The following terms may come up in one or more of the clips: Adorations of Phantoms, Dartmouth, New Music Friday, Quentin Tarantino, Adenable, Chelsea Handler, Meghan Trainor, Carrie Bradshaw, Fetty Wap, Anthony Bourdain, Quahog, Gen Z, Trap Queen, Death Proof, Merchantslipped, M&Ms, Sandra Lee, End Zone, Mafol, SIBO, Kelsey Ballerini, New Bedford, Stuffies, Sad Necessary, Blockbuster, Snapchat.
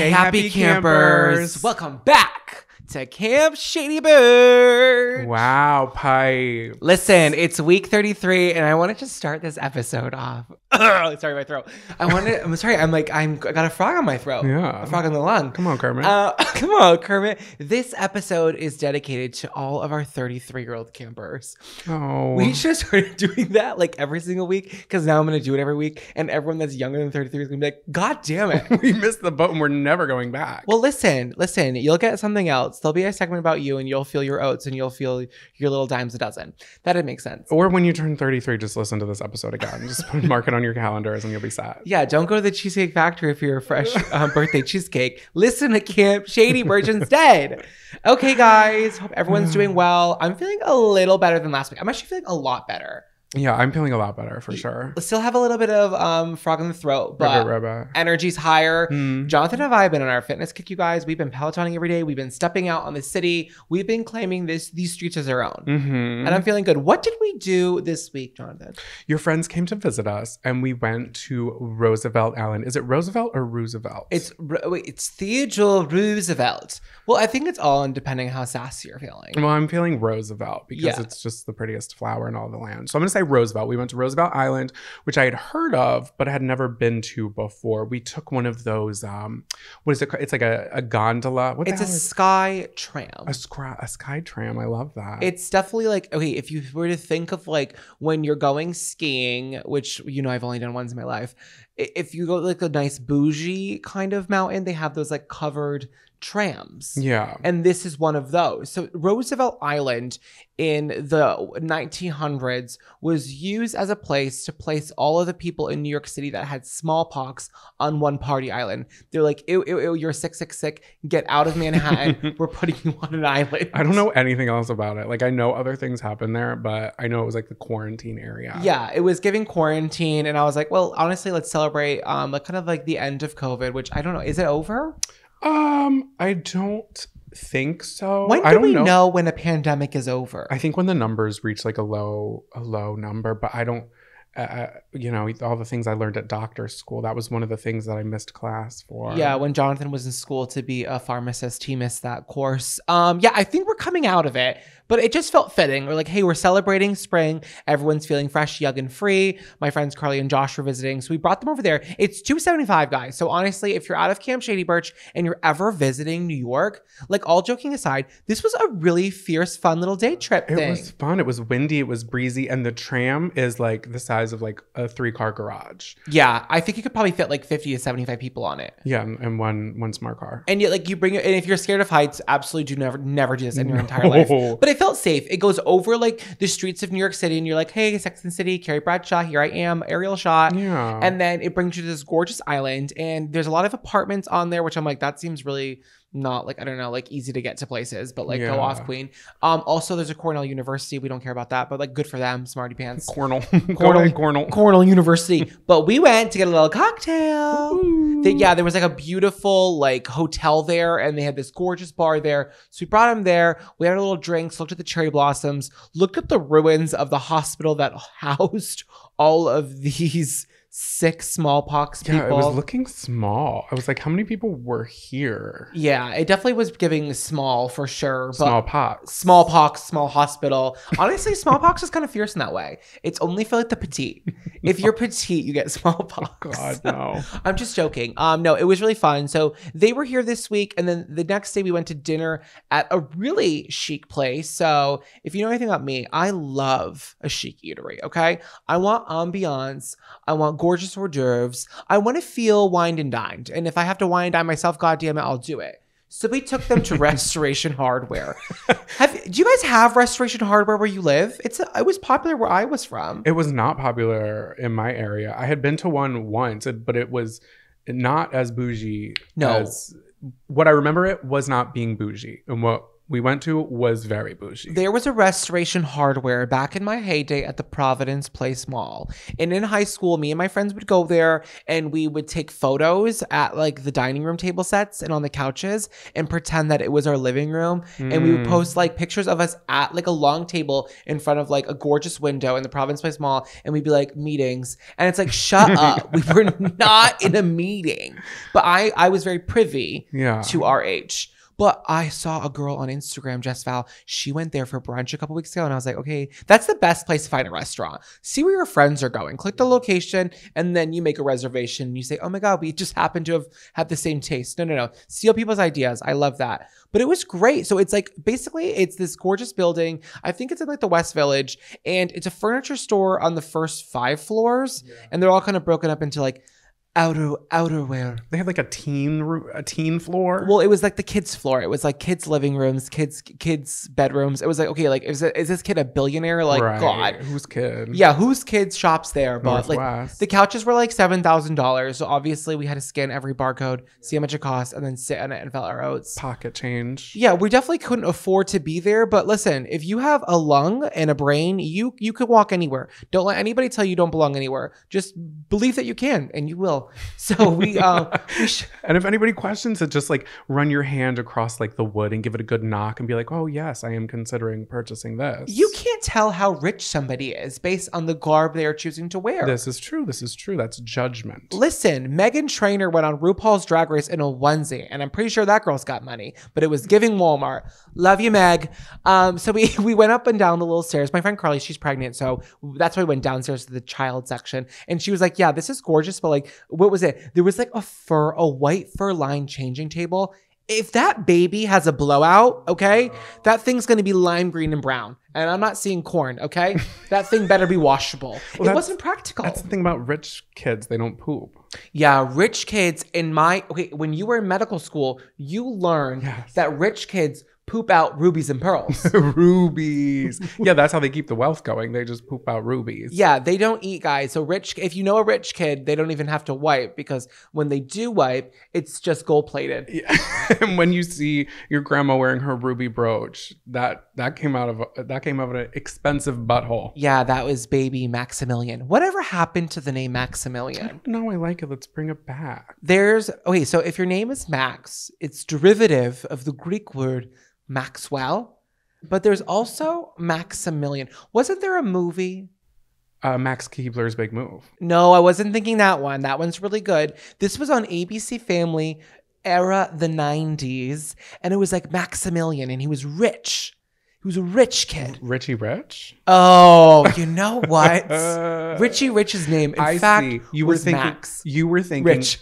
Hey, happy campers. Welcome back to Camp Shady Bird. Wow, Pipe. Listen, it's week 33, and I wanted to start this episode off. Sorry, my throat. I'm sorry. I got a frog on my throat. Yeah. A frog on the lung. Come on, Kermit. This episode is dedicated to all of our 33-year-old campers. Oh. We should have started doing that like every single week, because now I'm going to do it every week, and everyone that's younger than 33 is going to be like, God damn it. We missed the boat, and we're never going back. Well, listen. You'll get something else. There'll be a segment about you, and you'll feel your oats, and you'll feel your little dimes a dozen. That'd make sense. Or when you turn 33, just listen to this episode again. Just mark it on your calendars and you'll be sad. Yeah, don't go to the Cheesecake Factory for your fresh birthday cheesecake. Listen to Camp Shady Bird instead. Okay, guys, hope everyone's doing well. I'm feeling a little better than last week. I'm actually feeling a lot better. Yeah, I'm feeling a lot better for sure. Still have a little bit of frog in the throat, but energy's higher. Jonathan and I have been on our fitness kick, you guys. We've been pelotoning every day. We've been stepping out on the city. We've been claiming these streets as our own. And I'm feeling good. What did we do this week, Jonathan? Your friends came to visit us, and we went to Roosevelt Island. Is it Roosevelt or Roosevelt? It's Theodore Roosevelt. Well, I think it's all depending on how sassy you're feeling. Well, I'm feeling Roosevelt because it's just the prettiest flower in all the land. So I'm gonna say Roosevelt. We went to Roosevelt Island, which I had heard of, but I had never been to before. We took one of those, what is it? It's like a gondola. It's a sky tram. A sky tram. I love that. It's definitely like, okay, if you were to think of like when you're going skiing, which, you know, I've only done once in my life. If you go to like a nice bougie kind of mountain, they have those like covered trams. Yeah. And this is one of those. So Roosevelt Island in the 1900s was used as a place to place all of the people in New York City that had smallpox on one party island. They're like, ew, ew, ew, you're sick, sick, sick. Get out of Manhattan. We're putting you on an island. I don't know anything else about it. Like, I know other things happened there, but I know it was like the quarantine area. Yeah, it was giving quarantine. And I was like, well, honestly, let's celebrate kind of like the end of COVID, which I don't know. Is it over? I don't think so. When do we know when a pandemic is over? I think when the numbers reach like a low number, but I don't, you know, all the things I learned at doctor's school, that was one of the things that I missed class for. Yeah, when Jonathan was in school to be a pharmacist, he missed that course. Yeah, I think we're coming out of it, but it just felt fitting. We're like, hey, we're celebrating spring. Everyone's feeling fresh, young, and free. My friends Carly and Josh were visiting, so we brought them over there. It's $275, guys. So honestly, if you're out of Camp Shady Birch and you're ever visiting New York, like all joking aside, this was a really fierce, fun little day trip thing. It was fun. It was windy. It was breezy. And the tram is like the size of like a 3-car garage. Yeah, I think you could probably fit like 50 to 75 people on it. Yeah, and one smart car. And yet, like you bring it, and if you're scared of heights, absolutely do never do this in your entire life. But it felt safe. It goes over like the streets of New York City, and you're like, hey, Sex and the City, Carrie Bradshaw, here I am, aerial shot. Yeah. And then it brings you to this gorgeous island, and there's a lot of apartments on there, which I'm like, that seems really not like, I don't know, like easy to get to places, but like go off, queen. Also, there's a Cornell University. We don't care about that, but like good for them, smarty pants. Cornell University. But we went to get a little cocktail. Yeah, there was like a beautiful like hotel there, and they had this gorgeous bar there. So we brought him there. We had a little drinks, looked at the cherry blossoms, looked at the ruins of the hospital that housed all of these sick smallpox people. Yeah, it was looking small. I was like, how many people were here? Yeah, it definitely was giving small for sure. But smallpox, small hospital. Honestly, smallpox is kind of fierce in that way. It's only for like the petite. If you're petite, you get smallpox. Oh, God, no. I'm just joking. No, it was really fun. So they were here this week, and then the next day we went to dinner at a really chic place. So if you know anything about me, I love a chic eatery. Okay, I want ambiance. I want gorgeous hors d'oeuvres. I want to feel wined and dined. And if I have to wine and dine myself, goddamn it, I'll do it. So we took them to Restoration Hardware. Do you guys have Restoration Hardware where you live? It was popular where I was from. It was not popular in my area. I had been to one once, but it was not as bougie. No. What I remember, it was not being bougie. And what we went to was very bougie. There was a Restoration Hardware back in my heyday at the Providence Place Mall. And in high school, me and my friends would go there and we would take photos at like the dining room table sets and on the couches and pretend that it was our living room. Mm. And we would post like pictures of us at like a long table in front of like a gorgeous window in the Providence Place Mall. And we'd be like, meetings. And it's like, shut up. We were not in a meeting. But I was very privy to our age. But I saw a girl on Instagram, Jess Val. She went there for brunch a couple weeks ago. And I was like, okay, that's the best place to find a restaurant. See where your friends are going. Click the location. And then you make a reservation. And you say, oh my God, we just happen to have had the same taste. No. Steal people's ideas. I love that. But it was great. So it's like, basically, it's this gorgeous building. I think it's in like the West Village. And it's a furniture store on the first 5 floors. Yeah. And they're all kind of broken up into like, outerwear. They had like a teen floor. Well, it was like the kids floor. It was like kids living rooms, kids bedrooms. It was like, okay, like is this kid a billionaire? Like, right. God, whose kid? Yeah, whose kid shops there? But Northwest. Like the couches were like $7,000. So obviously we had to scan every barcode, see how much it cost, and then sit on it and fill our oats. Pocket change. Yeah, we definitely couldn't afford to be there. But listen, if you have a lung and a brain, you could walk anywhere. Don't let anybody tell you don't belong anywhere. Just believe that you can, and you will. So and if anybody questions it, just like run your hand across like the wood and give it a good knock and be like, oh yes, I am considering purchasing this. You can't tell how rich somebody is based on the garb they are choosing to wear. This is true. That's judgment. Listen, Meghan Trainor went on RuPaul's Drag Race in a onesie, and I'm pretty sure that girl's got money, but it was giving Walmart. Love you, Meg. So we went up and down the little stairs. My friend Carly, she's pregnant, so that's why we went downstairs to the child section, and she was like, yeah, this is gorgeous, but like, what was it? There was like a white fur lined changing table. If that baby has a blowout, okay, that thing's going to be lime green and brown. And I'm not seeing corn, okay? That thing better be washable. Well, it wasn't practical. That's the thing about rich kids. They don't poop. Yeah, rich kids when you were in medical school, you learned that rich kids poop out rubies and pearls. Rubies. Yeah, that's how they keep the wealth going. They just poop out rubies. Yeah, they don't eat, guys. So if you know a rich kid, they don't even have to wipe, because when they do wipe, it's just gold plated. Yeah. And when you see your grandma wearing her ruby brooch, that came out of an expensive butthole. Yeah, that was baby Maximilian. Whatever happened to the name Maximilian? No, I like it. Let's bring it back. So if your name is Max, it's derivative of the Greek word Maxwell, but there's also Maximilian. Wasn't there a movie? Max Keebler's Big Move. No, I wasn't thinking that one. That one's really good. This was on ABC Family era, the 90s, and it was like Maximilian, and he was rich. He was a rich kid. Richie Rich? Oh, you know what? Richie Rich's name, in fact, Max. You were thinking Rich.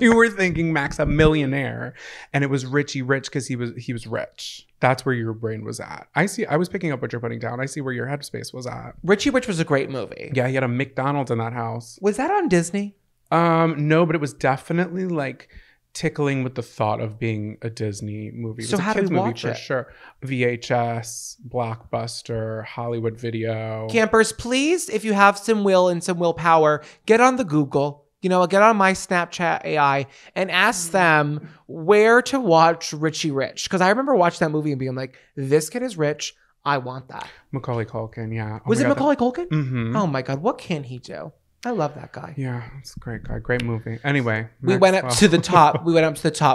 You were thinking Max, a millionaire, and it was Richie Rich because he was rich. That's where your brain was at. I see. I was picking up what you're putting down. I see where your headspace was at. Richie Rich was a great movie. Yeah, he had a McDonald's in that house. Was that on Disney? No, but it was definitely like tickling with the thought of being a Disney movie. So how did you watch it? For sure. VHS, Blockbuster, Hollywood Video. Campers, please, if you have some will and some willpower, get on the Google, get on my Snapchat AI and ask them where to watch Richie Rich. Because I remember watching that movie and being like, this kid is rich. I want that. Macaulay Culkin, yeah. Was it Macaulay Culkin? Mm-hmm. Oh my God, what can he do? I love that guy. Yeah, it's a great guy. Great movie. Anyway. We went up to the top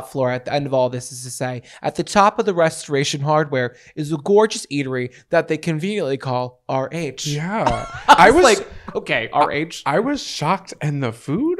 floor. At the end of all this is to say, at the top of the Restoration Hardware is a gorgeous eatery that they conveniently call RH. Yeah. I was like, okay, RH. I was shocked, and the food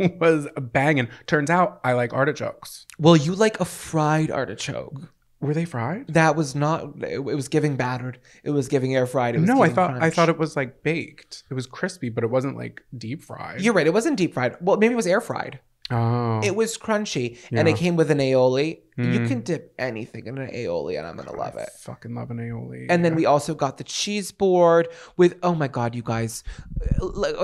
was banging. Turns out I like artichokes. Well, you like a fried artichoke. Were they fried? It was giving battered. It was giving air fried. It was crunch. I thought it was like baked. It was crispy, but it wasn't like deep fried. You're right. It wasn't deep fried. Well, maybe it was air fried. Oh. It was crunchy. Yeah. And it came with an aioli. Mm. You can dip anything in an aioli, and I'm going to love it. I fucking love an aioli. And then we also got the cheese board with, oh my God, you guys.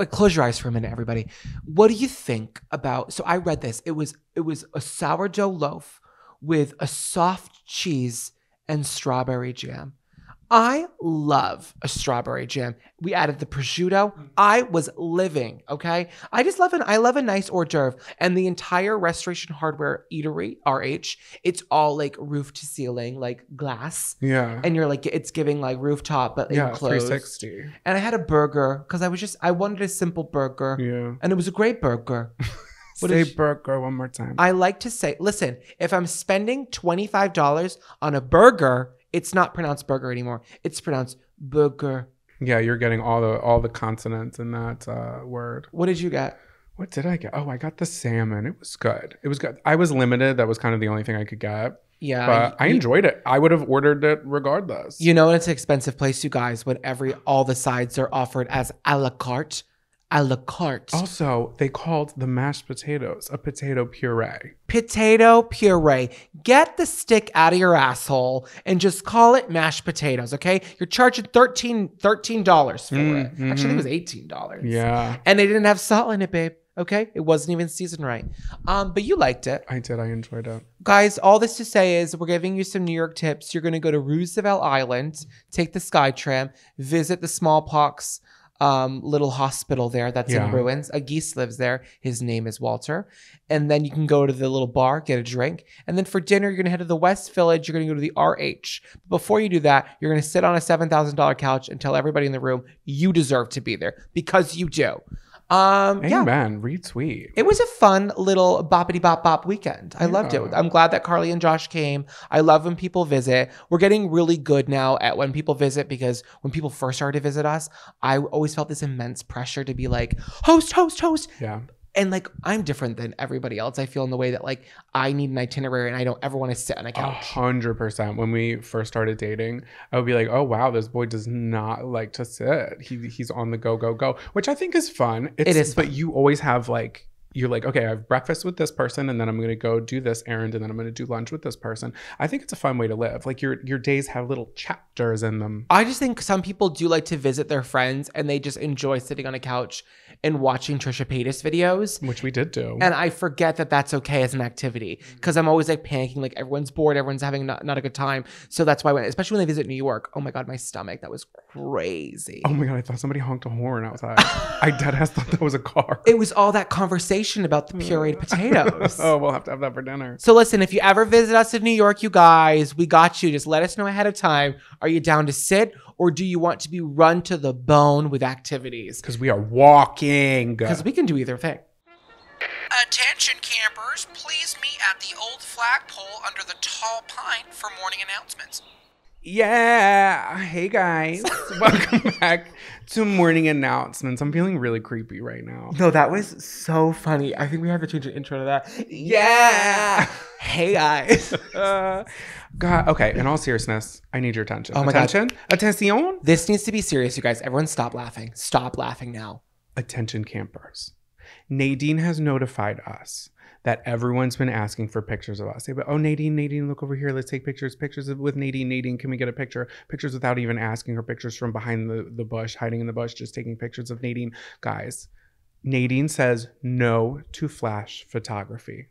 Close your eyes for a minute, everybody. What do you think about, so I read this. It was a sourdough loaf with a soft cheese and strawberry jam. I love a strawberry jam. We added the prosciutto. I was living, okay? I love a nice hors d'oeuvre. And the entire Restoration Hardware eatery, RH, it's all like roof to ceiling, like glass. Yeah. And you're like, it's giving like rooftop, but yeah, enclosed. 360. And I had a burger because I wanted a simple burger. Yeah. And it was a great burger. Say burger one more time. I like to say, listen, if I'm spending $25 on a burger, it's not pronounced burger anymore. It's pronounced burger. Yeah, you're getting all the consonants in that word. What did you get? What did I get? Oh, I got the salmon. It was good. It was good. I was limited. That was kind of the only thing I could get. Yeah. But I enjoyed it. I would have ordered it regardless. You know, it's an expensive place, you guys, when all the sides are offered as a la carte. A la carte. Also, they called the mashed potatoes a potato puree. Potato puree. Get the stick out of your asshole and just call it mashed potatoes, okay? You're charging $13 for it. Mm-hmm. Actually, it was $18. Yeah. And they didn't have salt in it, babe. Okay? It wasn't even seasoned right. But you liked it. I did. I enjoyed it. Guys, all this to say is we're giving you some New York tips. You're going to go to Roosevelt Island, take the SkyTram, visit the smallpox little hospital there that's in ruins. A geese lives there. His name is Walter. And then you can go to the little bar, get a drink. And then for dinner, you're going to head to the West Village. You're going to go to the RH. Before you do that, you're going to sit on a $7,000 couch and tell everybody in the room you deserve to be there because you do. Amen. Yeah. Retweet. It was a fun little boppity bop bop weekend. I loved it. I'm glad that Carly and Josh came. I love when people visit. We're getting really good now at when people visit, because when people first started to visit us, I always felt this immense pressure to be like, host. Yeah. And like, I'm different than everybody else. I feel in the way that like, I need an itinerary and I don't ever want to sit on a couch. 100%. When we first started dating, I would be like, oh wow, this boy does not like to sit. He's on the go, which I think is fun. It is fun. But you always have like, you're like, okay, I have breakfast with this person and then I'm going to go do this errand and then I'm going to do lunch with this person. I think it's a fun way to live. Like your days have little chapters in them. I just think some people do like to visit their friends and they just enjoy sitting on a couch and watching Trisha Paytas videos. Which we did do. And I forget that that's okay as an activity, because I'm always like panicking, like everyone's bored, everyone's having not a good time. So that's why, especially when they visit New York, oh my God, my stomach, that was crazy. Oh my God, I thought somebody honked a horn outside. I dead ass thought that was a car. It was all that conversation about the pureed potatoes. Oh, we'll have to have that for dinner. So listen, if you ever visit us in New York, you guys, we got you. Just let us know ahead of time. Are you down to sit, or do you want to be run to the bone with activities? Because we are walking. Because we can do either thing. Attention campers, please meet at the old flagpole under the tall pine for morning announcements. Yeah. Hey guys. Welcome back to morning announcements. I'm feeling really creepy right now. No, that was so funny. I think we have to change the intro to that. Yeah. Hey guys. God. Okay. In all seriousness, I need your attention. Oh my God. Attention. This needs to be serious, you guys. Everyone stop laughing. Stop laughing now. Attention campers. Nadine has notified us that everyone's been asking for pictures of us. They've been, oh, Nadine, look over here. Let's take pictures with Nadine. Nadine, can we get a picture? Pictures without even asking her, pictures from behind the bush, hiding in the bush, just taking pictures of Nadine. Guys, Nadine says no to flash photography.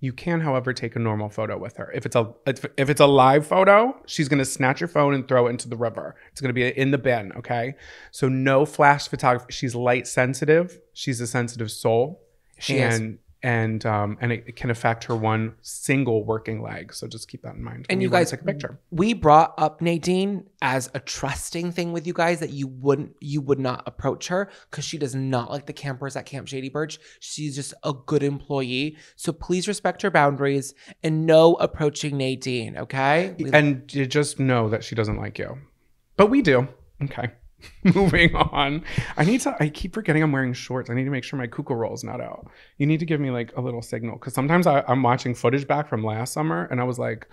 You can, however, take a normal photo with her. If it's a live photo, she's going to snatch your phone and throw it into the river. It's going to be in the bin, okay? So no flash photography. She's light sensitive. She's a sensitive soul. She is. And it can affect her one single working leg. So just keep that in mind. And you guys, take a picture. We brought up Nadine as a trusting thing with you guys that you would not approach her because she does not like the campers at Camp Shady Bird. She's just a good employee. So please respect her boundaries and no approaching Nadine, okay? And you just know that she doesn't like you. But we do. Okay. Moving on. I keep forgetting I'm wearing shorts. I need to make sure my kuku roll is not out. You need to give me like a little signal, because sometimes I'm watching footage back from last summer and I was like,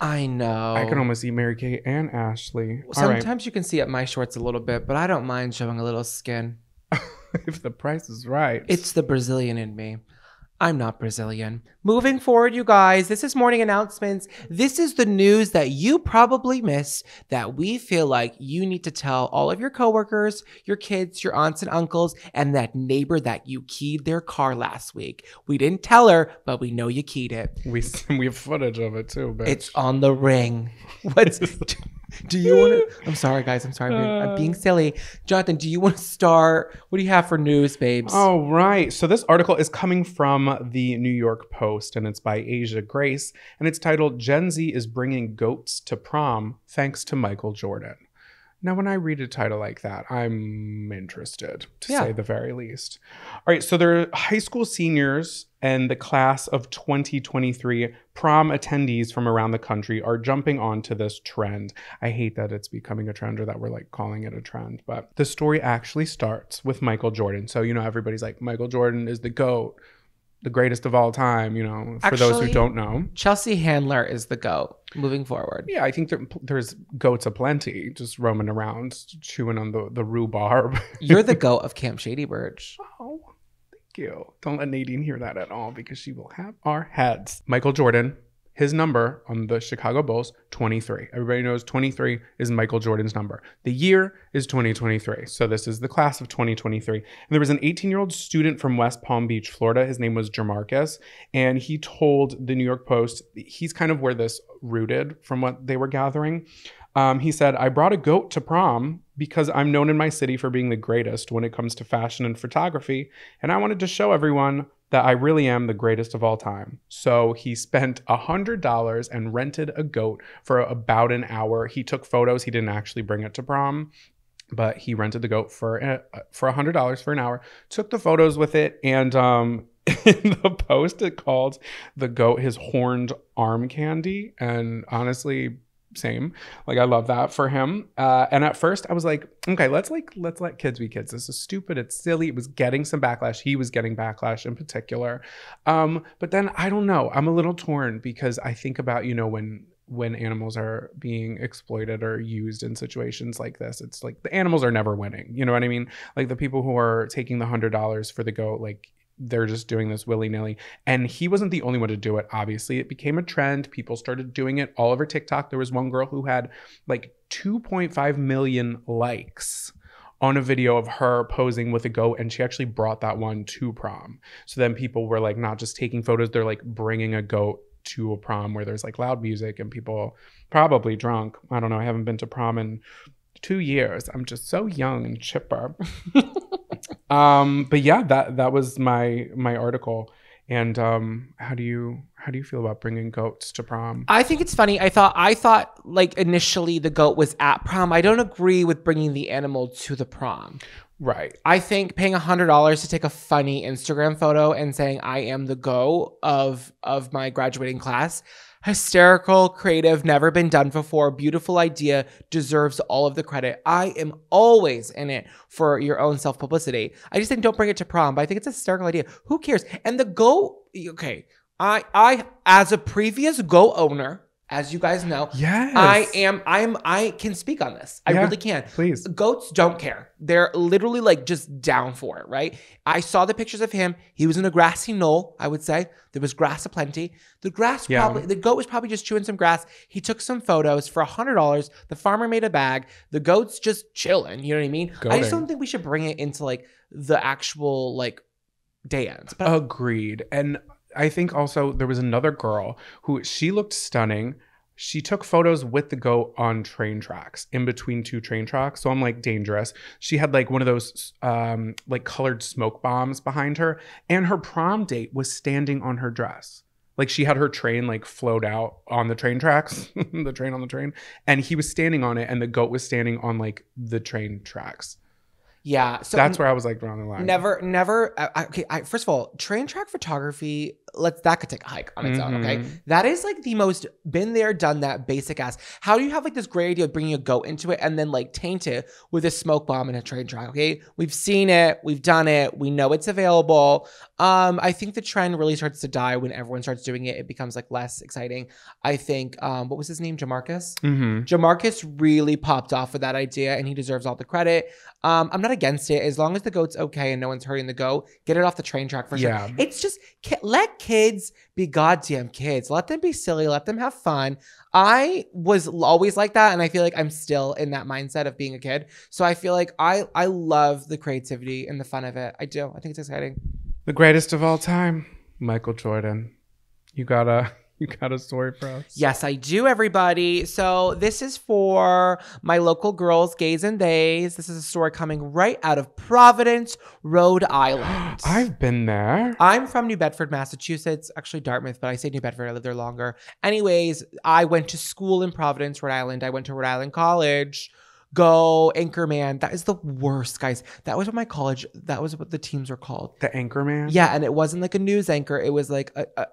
I know. I can almost see Mary Kay and Ashley. Sometimes you can see up my shorts a little bit, but I don't mind showing a little skin. If the price is right. It's the Brazilian in me. I'm not Brazilian. Moving forward, you guys, this is morning announcements. This is the news that you probably missed that we feel like you need to tell all of your coworkers, your kids, your aunts and uncles, and that neighbor that you keyed their car last week. We didn't tell her, but we know you keyed it. We have footage of it too, bitch. It's on the Ring. What's... Do you want to? I'm sorry, guys. I'm sorry. I'm being silly. Jonathan, do you want to start? What do you have for news, babes? All right. So this article is coming from the New York Post, and it's by Asia Grace, and it's titled "Gen Z is Bringing Goats to Prom Thanks to Michael Jordan." Now, when I read a title like that, I'm interested, to say the very least. All right, so they're high school seniors, and the class of 2023 prom attendees from around the country are jumping onto this trend. I hate that it's becoming a trend, or that we're like calling it a trend, but the story actually starts with Michael Jordan. So, you know, everybody's like, Michael Jordan is the GOAT, the greatest of all time, you know, for those who don't know. Chelsea Handler is the GOAT moving forward. Yeah, I think there's goats aplenty just roaming around, chewing on the rhubarb. You're the GOAT of Camp Shady Bird. Oh, thank you. Don't let Nadine hear that at all, because she will have our heads. Michael Jordan, his number on the Chicago Bulls, 23. Everybody knows 23 is Michael Jordan's number. The year is 2023. So this is the class of 2023. And there was an 18-year-old student from West Palm Beach, Florida. His name was Jamarcus. And he told the New York Post, he's kind of where this rooted from what they were gathering. He said, I brought a goat to prom because I'm known in my city for being the greatest when it comes to fashion and photography. And I wanted to show everyone that I really am the greatest of all time. So he spent $100 and rented a goat for about an hour. He took photos. He didn't actually bring it to prom, but he rented the goat for $100 for an hour, took the photos with it, and in the Post, it called the goat his horned arm candy. And honestly, same. Like, I love that for him. And at first I was like, okay, let's let kids be kids. This is stupid. It's silly. It was getting some backlash. He was getting backlash in particular. But then I don't know. I'm a little torn, because I think about, you know, when animals are being exploited or used in situations like this, it's like the animals are never winning. You know what I mean? Like, the people who are taking the $100 for the goat, like, they're just doing this willy-nilly. And he wasn't the only one to do it, obviously. It became a trend. People started doing it all over TikTok. There was one girl who had like 2.5 million likes on a video of her posing with a goat, and she actually brought that one to prom. So then people were like not just taking photos, they're like bringing a goat to a prom where there's like loud music and people probably drunk. I don't know. I haven't been to prom in 2 years. I'm just so young and chipper. But yeah, that was my article. And how do you feel about bringing goats to prom? I think it's funny. I thought like initially the goat was at prom. I don't agree with bringing the animal to the prom. Right. I think paying $100 to take a funny Instagram photo and saying I am the goat of my graduating class, hysterical, creative, never been done before, beautiful idea, deserves all of the credit. I am always in it for your own self-publicity. I just think don't bring it to prom, but I think it's a hysterical idea. Who cares? And the goat, okay, I as a previous goat owner, as you guys know, yes. I can speak on this. I really can. Please. Goats don't care. They're literally like just down for it, right? I saw the pictures of him. He was in a grassy knoll, I would say. There was grass aplenty. The goat was probably just chewing some grass. He took some photos for $100. The farmer made a bag. The goat's just chilling. You know what I mean? Goating. I just don't think we should bring it into like the actual like dance. But agreed. And I think also there was another girl who, she looked stunning. She took photos with the goat on train tracks, in between two train tracks. So I'm like, dangerous. She had like one of those like colored smoke bombs behind her, and her prom date was standing on her dress. Like, she had her train like float out on the train tracks, and he was standing on it, and the goat was standing on like the train tracks. Yeah, so that's where I was like drawing the line. Never. First of all, train track photography. That could take a hike on its own. Okay, that is like the most been there, done that, basic ass. How do you have like this great idea of bringing a goat into it and then like taint it with a smoke bomb and a train track? Okay, we've seen it, we've done it, we know it's available. I think the trend really starts to die when everyone starts doing it. It becomes like less exciting. I think what was his name, Jamarcus? Jamarcus really popped off with that idea, and he deserves all the credit. I'm not against it as long as the goat's okay and no one's hurting the goat. Get it off the train track for sure. Yeah. It's just let kids be goddamn kids. Let them be silly. Let them have fun. I was always like that, and I feel like I'm still in that mindset of being a kid. So I feel like I love the creativity and the fun of it. I do. I think it's exciting. The greatest of all time, Michael Jordan. You gotta You got a story for us? Yes, I do, everybody. So this is for my local girls, gays and theys. This is a story coming right out of Providence, Rhode Island. I've been there. I'm from New Bedford, Massachusetts. Actually, Dartmouth, but I say New Bedford. I lived there longer. Anyways, I went to school in Providence, Rhode Island. I went to Rhode Island College. Go Anchorman. That is the worst, guys. That was what my college, that was what the teams were called. The Anchorman? Yeah, and it wasn't like a news anchor. It was like a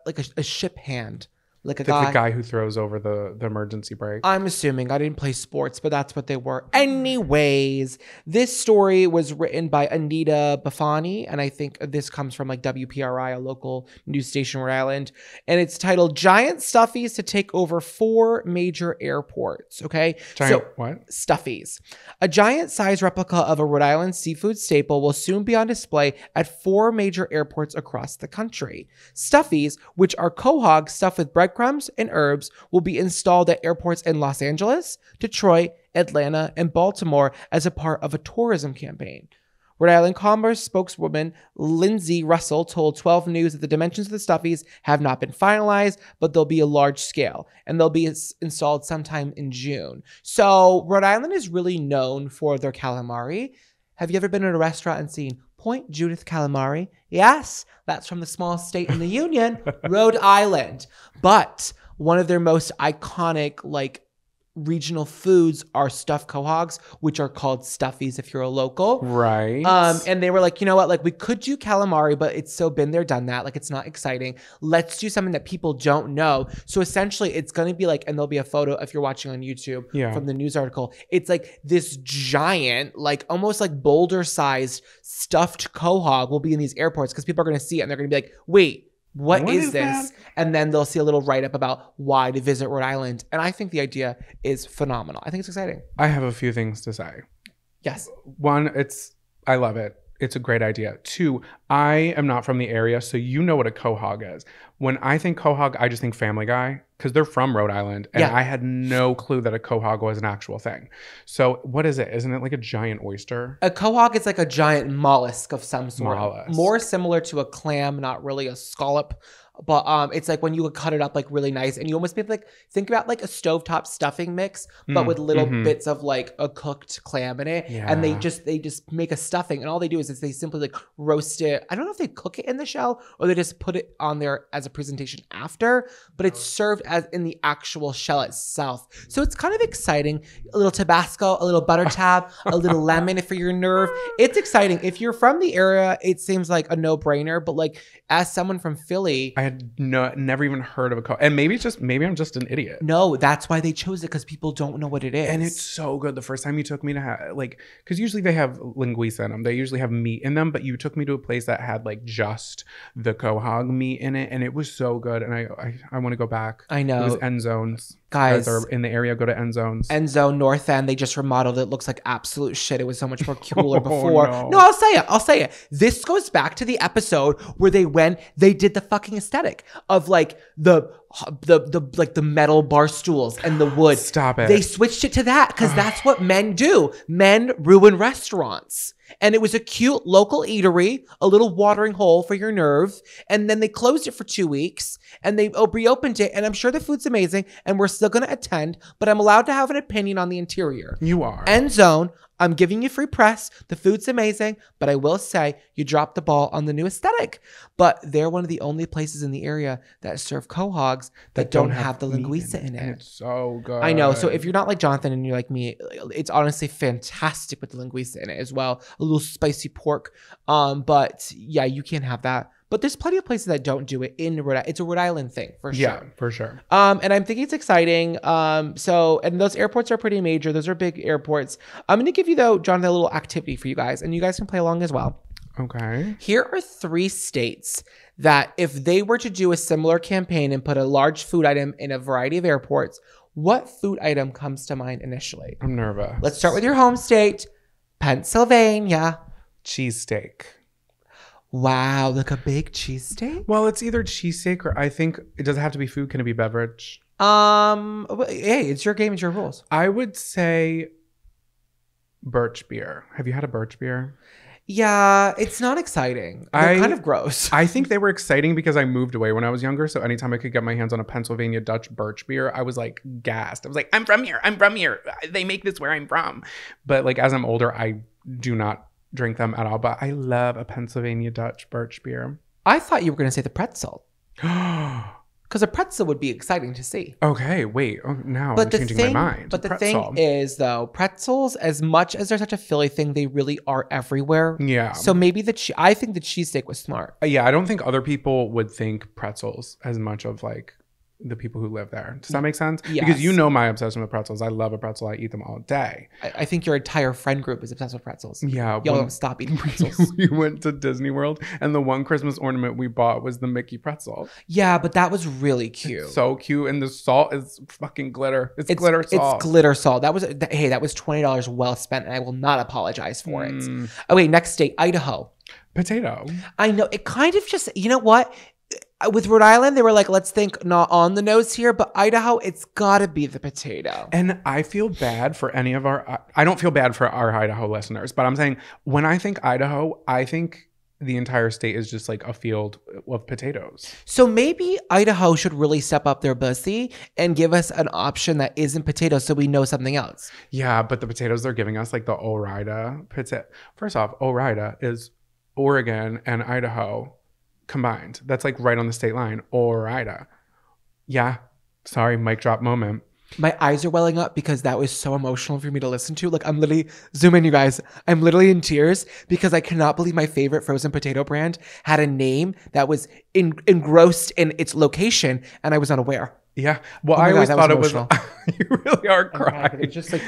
ship hand. Like the guy who throws over the emergency brake. I'm assuming. I didn't play sports, but that's what they were. Anyways, this story was written by Anita Buffani, and I think this comes from like WPRI, a local news station in Rhode Island. And it's titled Giant Stuffies to Take Over Four Major Airports. Okay? Giant so, what? Stuffies. A giant size replica of a Rhode Island seafood staple will soon be on display at four major airports across the country. Stuffies, which are quahogs stuffed with bread crumbs and herbs, will be installed at airports in Los Angeles, Detroit, Atlanta, and Baltimore as a part of a tourism campaign. Rhode Island Commerce spokeswoman Lindsay Russell told 12 News that the dimensions of the stuffies have not been finalized, but they'll be a large scale, and they'll be installed sometime in June. So Rhode Island is really known for their calamari. Have you ever been in a restaurant and seen Point Judith calamari? Yes, that's from the small state in the union, Rhode Island. But one of their most iconic, like, regional foods are stuffed quahogs, which are called stuffies if you're a local. Right. And they were like, you know what? Like, we could do calamari, but it's so been there, done that. Like, it's not exciting. Let's do something that people don't know. So essentially, it's going to be like, and there'll be a photo if you're watching on YouTube from the news article. It's like this giant, like almost like boulder-sized stuffed quahog will be in these airports because people are going to see it and they're going to be like, wait, What is this? And then they'll see a little write-up about why to visit Rhode Island. And I think the idea is phenomenal. I think it's exciting. I have a few things to say. Yes. One, I love it. It's a great idea. Two, I am not from the area, so you know what a quahog is. When I think quahog, I just think Family Guy because they're from Rhode Island. And I had no clue that a quahog was an actual thing. So what is it? Isn't it like a giant oyster? A quahog is like a giant mollusk of some sort. More similar to a clam, not really a scallop. But it's like when you would cut it up like really nice and you almost made like, think about like a stovetop stuffing mix, but with little bits of like a cooked clam in it. Yeah. And they just make a stuffing and all they do is they simply like roast it. I don't know if they cook it in the shell or they just put it on there as a presentation after, but it's served as in the actual shell itself. So it's kind of exciting. A little Tabasco, a little butter tab, a little lemon for your nerve. It's exciting. If you're from the area, it seems like a no brainer, but like as someone from Philly, I had never even heard of a quahog. And maybe I'm just an idiot. No, that's why they chose it because people don't know what it is. And it's so good. The first time you took me to because usually they have linguiça in them. They usually have meat in them, but you took me to a place that had like just the quahog meat in it. And it was so good. And I want to go back. I know. It was End Zones. Guys, are in the area, go to End Zones. End Zone, North End. They just remodeled it. It looks like absolute shit. It was so much more cooler before. No, I'll say it. I'll say it. This goes back to the episode where they did the fucking aesthetic of like the metal bar stools and the wood. Stop it. They switched it to that because that's what men do. Men ruin restaurants. And it was a cute local eatery, a little watering hole for your nerve. And then they closed it for 2 weeks and they reopened it. And I'm sure the food's amazing and we're still going to attend, but I'm allowed to have an opinion on the interior. You are. End Zone. I'm giving you free press. The food's amazing, but I will say you dropped the ball on the new aesthetic. But they're one of the only places in the area that serve quahogs that don't have the linguiça in it. And it's so good. I know. So if you're not like Jonathan and you're like me, it's honestly fantastic with the linguiça in it as well. A little spicy pork. But yeah, you can't have that. But there's plenty of places that don't do it in Rhode Island. It's a Rhode Island thing, for sure. Yeah, for sure. And I'm thinking it's exciting. And those airports are pretty major. Those are big airports. I'm going to give you, though, Jonathan, a little activity for you guys. And you guys can play along as well. Okay. Here are 3 states that if they were to do a similar campaign and put a large food item in a variety of airports, what food item comes to mind initially? I'm nervous. Let's start with your home state, Pennsylvania. Cheesesteak. Wow, like a big cheesesteak? Well, it's either cheesesteak or I think it doesn't have to be food. Can it be beverage? Hey, it's your game. It's your rules. I would say birch beer. Have you had a birch beer? Yeah, it's not exciting. They're kind of gross. I think they were exciting because I moved away when I was younger. So anytime I could get my hands on a Pennsylvania Dutch birch beer, I was like gassed. I was like, I'm from here. I'm from here. They make this where I'm from. But like as I'm older, I do not drink them at all. But I love a Pennsylvania Dutch birch beer. I thought you were going to say the pretzel. Because a pretzel would be exciting to see. Okay, wait. Oh, now I'm changing my mind. But the thing is, though, pretzels, as much as they're such a Philly thing, they really are everywhere. Yeah. So maybe I think the cheesesteak was smart. Yeah, I don't think other people would think pretzels as much of like the people who live there. Does that make sense? Yes. Because you know my obsession with pretzels. I love a pretzel. I eat them all day. I think your entire friend group is obsessed with pretzels. Yeah. Y'all don't stop eating pretzels. We went to Disney World and the one Christmas ornament we bought was the Mickey pretzel. Yeah, but that was really cute. It's so cute. And the salt is fucking glitter. It's glitter salt. It's glitter salt. Hey, that was $20 well spent and I will not apologize for it. Oh, wait, next state, Idaho. Potato. I know. It kind of just, you know what? With Rhode Island, they were like, let's think not on the nose here, but Idaho, it's gotta be the potato. And I feel bad for any of our, I don't feel bad for our Idaho listeners, but I'm saying when I think Idaho, I think the entire state is just like a field of potatoes. So maybe Idaho should really step up their bussy and give us an option that isn't potatoes so we know something else. Yeah, but the potatoes they're giving us, like the Orida potato. First off, Orida is Oregon and Idaho combined. That's like right on the state line. Orida. Yeah. Sorry, mic drop moment. My eyes are welling up because that was so emotional for me to listen to. Like, I'm literally, zoom in, you guys. I'm literally in tears because I cannot believe my favorite frozen potato brand had a name that was engrossed in its location and I was unaware. Yeah. Well, I always thought it was, you really are crying. It's just like,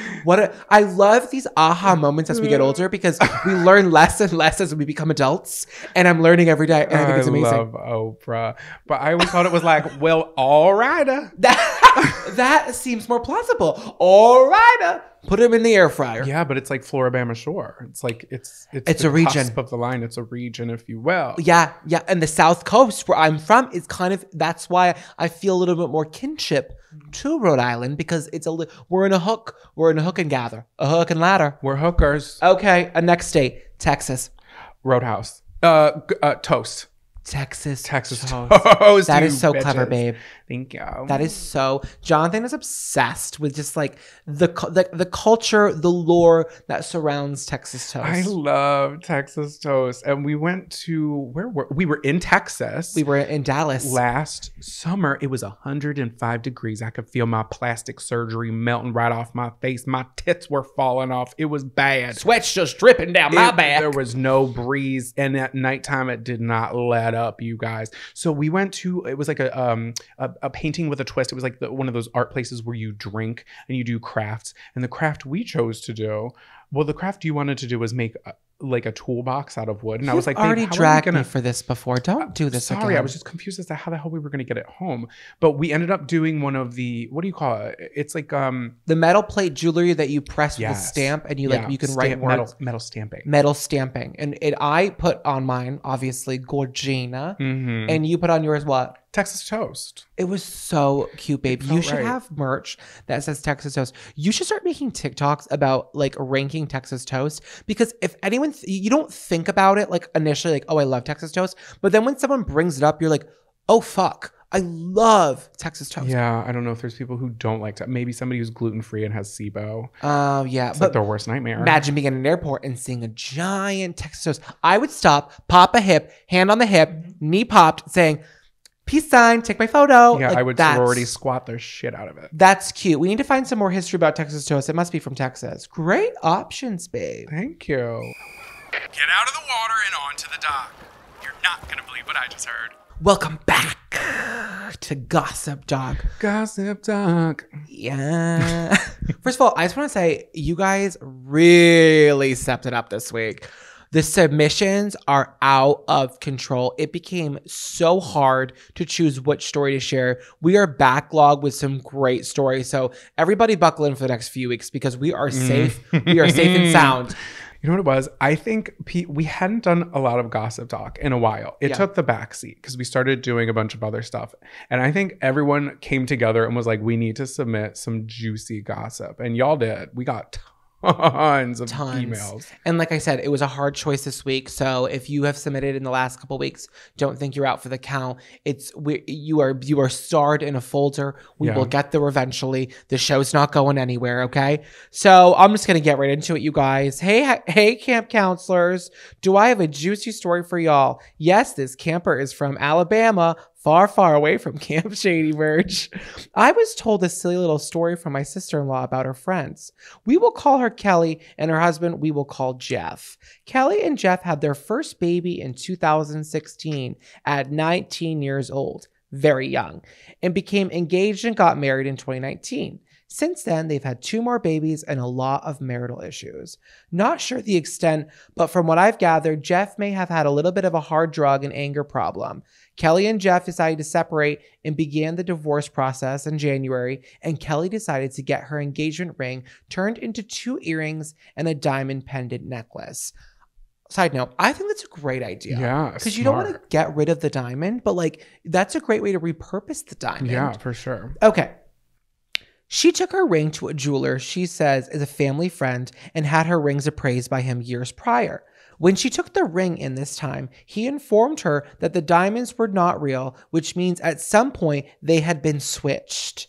I love these aha moments as we get older because we learn less and less as we become adults. And I'm learning every day. And I think it's amazing. I love Oprah. But I always thought it was like, well, all righta. That seems more plausible. All righta. Put him in the air fryer. Yeah, but it's like Floribama Shore. It's like it's a region. Cusp of the line. It's a region, if you will. Yeah, yeah. And the South Coast, where I'm from, is kind of that's why I feel a little bit more kinship to Rhode Island because it's we're in a hook. We're in a hook and gather, a hook and ladder. We're hookers. Okay. Next state, Texas. Roadhouse. Toast. Texas toast. That is so bitches. Clever, babe. Thank you. That is so. Jonathan is obsessed with just like the culture, the lore that surrounds Texas toast. I love Texas toast. And we went to we were in Texas. We were in Dallas last summer. It was 105 degrees. I could feel my plastic surgery melting right off my face. My tits were falling off. It was bad. Sweat's just dripping down my back. There was no breeze, and at nighttime it did not let up, you guys. So we went to, it was like a painting with a twist. It was like one of those art places where you drink and you do crafts. And the craft we chose to do, well, the craft you wanted to do was make a toolbox out of wood. And I was like, already dragged me for this before. Don't do this again. Sorry, I was just confused as to how the hell we were going to get it home. But we ended up doing one of the, what do you call it? It's like the metal plate jewelry that you press with a stamp and you like you can write words. Metal stamping. Metal stamping. And I put on mine, obviously, Gorgina. Mm-hmm. And you put on yours what? Texas toast. It was so cute, babe. You should have merch that says Texas toast. You should start making TikToks about like ranking Texas toast because if anyone, you don't think about it like initially like, oh, I love Texas toast. But then when someone brings it up, you're like, oh, fuck. I love Texas toast. Yeah, I don't know if there's people who don't like that. Maybe somebody who's gluten-free and has SIBO. Oh, yeah. It's like their worst nightmare. Imagine being at an airport and seeing a giant Texas toast. I would stop, pop a hip, hand on the hip, knee popped, saying, peace sign, take my photo. Yeah, like, I would sorority squat their shit out of it. That's cute. We need to find some more history about Texas toast. It must be from Texas. Great options, babe. Thank you. Get out of the water and onto the dock. You're not gonna believe what I just heard. Welcome back to Gossip Doc. Gossip Doc. Yeah. First of all, I just want to say you guys really stepped it up this week. The submissions are out of control. It became so hard to choose which story to share. We are backlogged with some great stories. So everybody buckle in for the next few weeks because we are safe. We are safe and sound. You know what it was? I think we hadn't done a lot of Gossip Doc in a while. It took the backseat because we started doing a bunch of other stuff. And I think everyone came together and was like, we need to submit some juicy gossip. And y'all did. We got tons of emails. And like I said, it was a hard choice this week. So if you have submitted in the last couple of weeks, don't think you're out for the count. It's you are starred in a folder. We will get there eventually. The show's not going anywhere. Okay. So I'm just gonna get right into it, you guys. Hey, camp counselors. Do I have a juicy story for y'all? Yes, this camper is from Alabama. Far, far away from Camp Shady Bird. I was told a silly little story from my sister-in-law about her friends. We will call her Kelly, and her husband we will call Jeff. Kelly and Jeff had their first baby in 2016 at 19 years old, very young, and became engaged and got married in 2019. Since then, they've had 2 more babies and a lot of marital issues. Not sure the extent, but from what I've gathered, Jeff may have had a little bit of a hard drug and anger problem. Kelly and Jeff decided to separate and began the divorce process in January, and Kelly decided to get her engagement ring turned into 2 earrings and a diamond pendant necklace. Side note, I think that's a great idea. Yeah, because you don't want to get rid of the diamond, but like that's a great way to repurpose the diamond. Yeah, for sure. Okay. She took her ring to a jeweler she says is a family friend and had her rings appraised by him years prior. When she took the ring in this time, he informed her that the diamonds were not real, which means at some point they had been switched.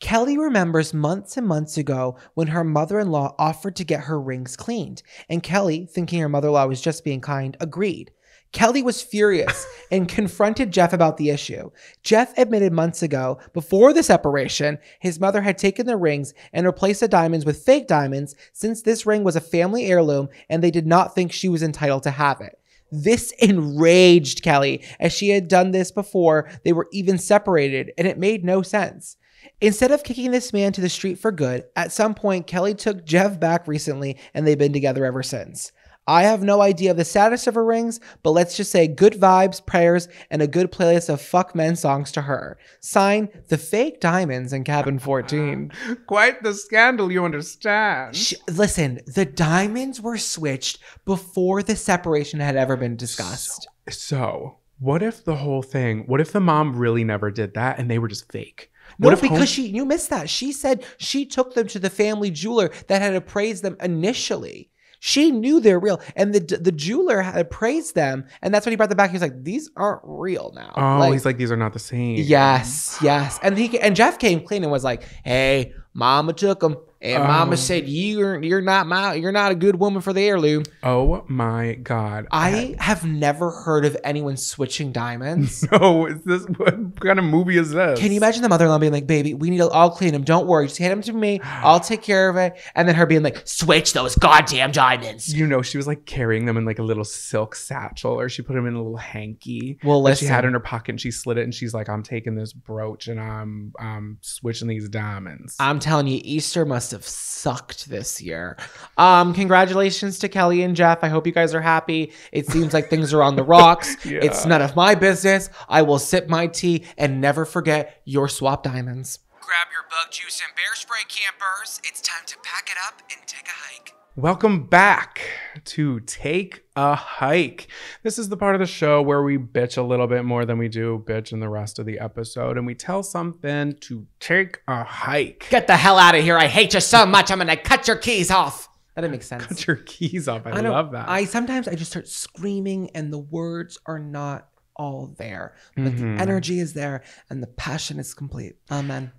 Kelly remembers months and months ago when her mother-in-law offered to get her rings cleaned, and Kelly, thinking her mother-in-law was just being kind, agreed. Kelly was furious and confronted Jeff about the issue. Jeff admitted months ago, before the separation, his mother had taken the rings and replaced the diamonds with fake diamonds since this ring was a family heirloom and they did not think she was entitled to have it. This enraged Kelly, as she had done this before they were even separated, and it made no sense. Instead of kicking this man to the street for good, at some point Kelly took Jeff back recently and they've been together ever since. I have no idea of the status of her rings, but let's just say good vibes, prayers, and a good playlist of fuck men songs to her. Signed, the fake diamonds in cabin 14. Quite the scandal, you understand. Listen, the diamonds were switched before the separation had ever been discussed. So what if the whole thing, what if the mom really never did that and they were just fake? No, because you missed that. She said she took them to the family jeweler that had appraised them initially. She knew they're real, and the jeweler had appraised them, and that's when he brought them back. He was like, "These aren't real now." Oh, like, he's like, "These are not the same." Yes, yes, and Jeff came clean and was like, "Hey, Mama took them, and Mama said you're not a good woman for the heirloom." Oh my God! I have never heard of anyone switching diamonds. No, is this what kind of movie is this? Can you imagine the mother-in-law being like, "Baby, we need to all clean them. Don't worry, just hand them to me. I'll take care of it." And then her being like, "Switch those goddamn diamonds." You know, she was like carrying them in like a little silk satchel, or she put them in a little hanky. Well, listen, she had in her pocket, and she slid it, and she's like, "I'm taking this brooch, and I'm switching these diamonds." I'm telling you, Easter must have sucked this year. Congratulations to Kelly and Jeff. I hope you guys are happy. It seems like things are on the rocks. Yeah. It's none of my business. I will sip my tea and never forget your swap diamonds. Grab your bug juice and bear spray, campers. It's time to pack it up and take a hike. Welcome back to Take a Hike. This is the part of the show where we bitch a little bit more than we do bitch in the rest of the episode, and we tell something to take a hike. Get the hell out of here. I hate you so much. I'm going to cut your keys off. That didn't make sense. Cut your keys off. I love that. Sometimes I just start screaming and the words are not all there. But the energy is there and the passion is complete. Amen.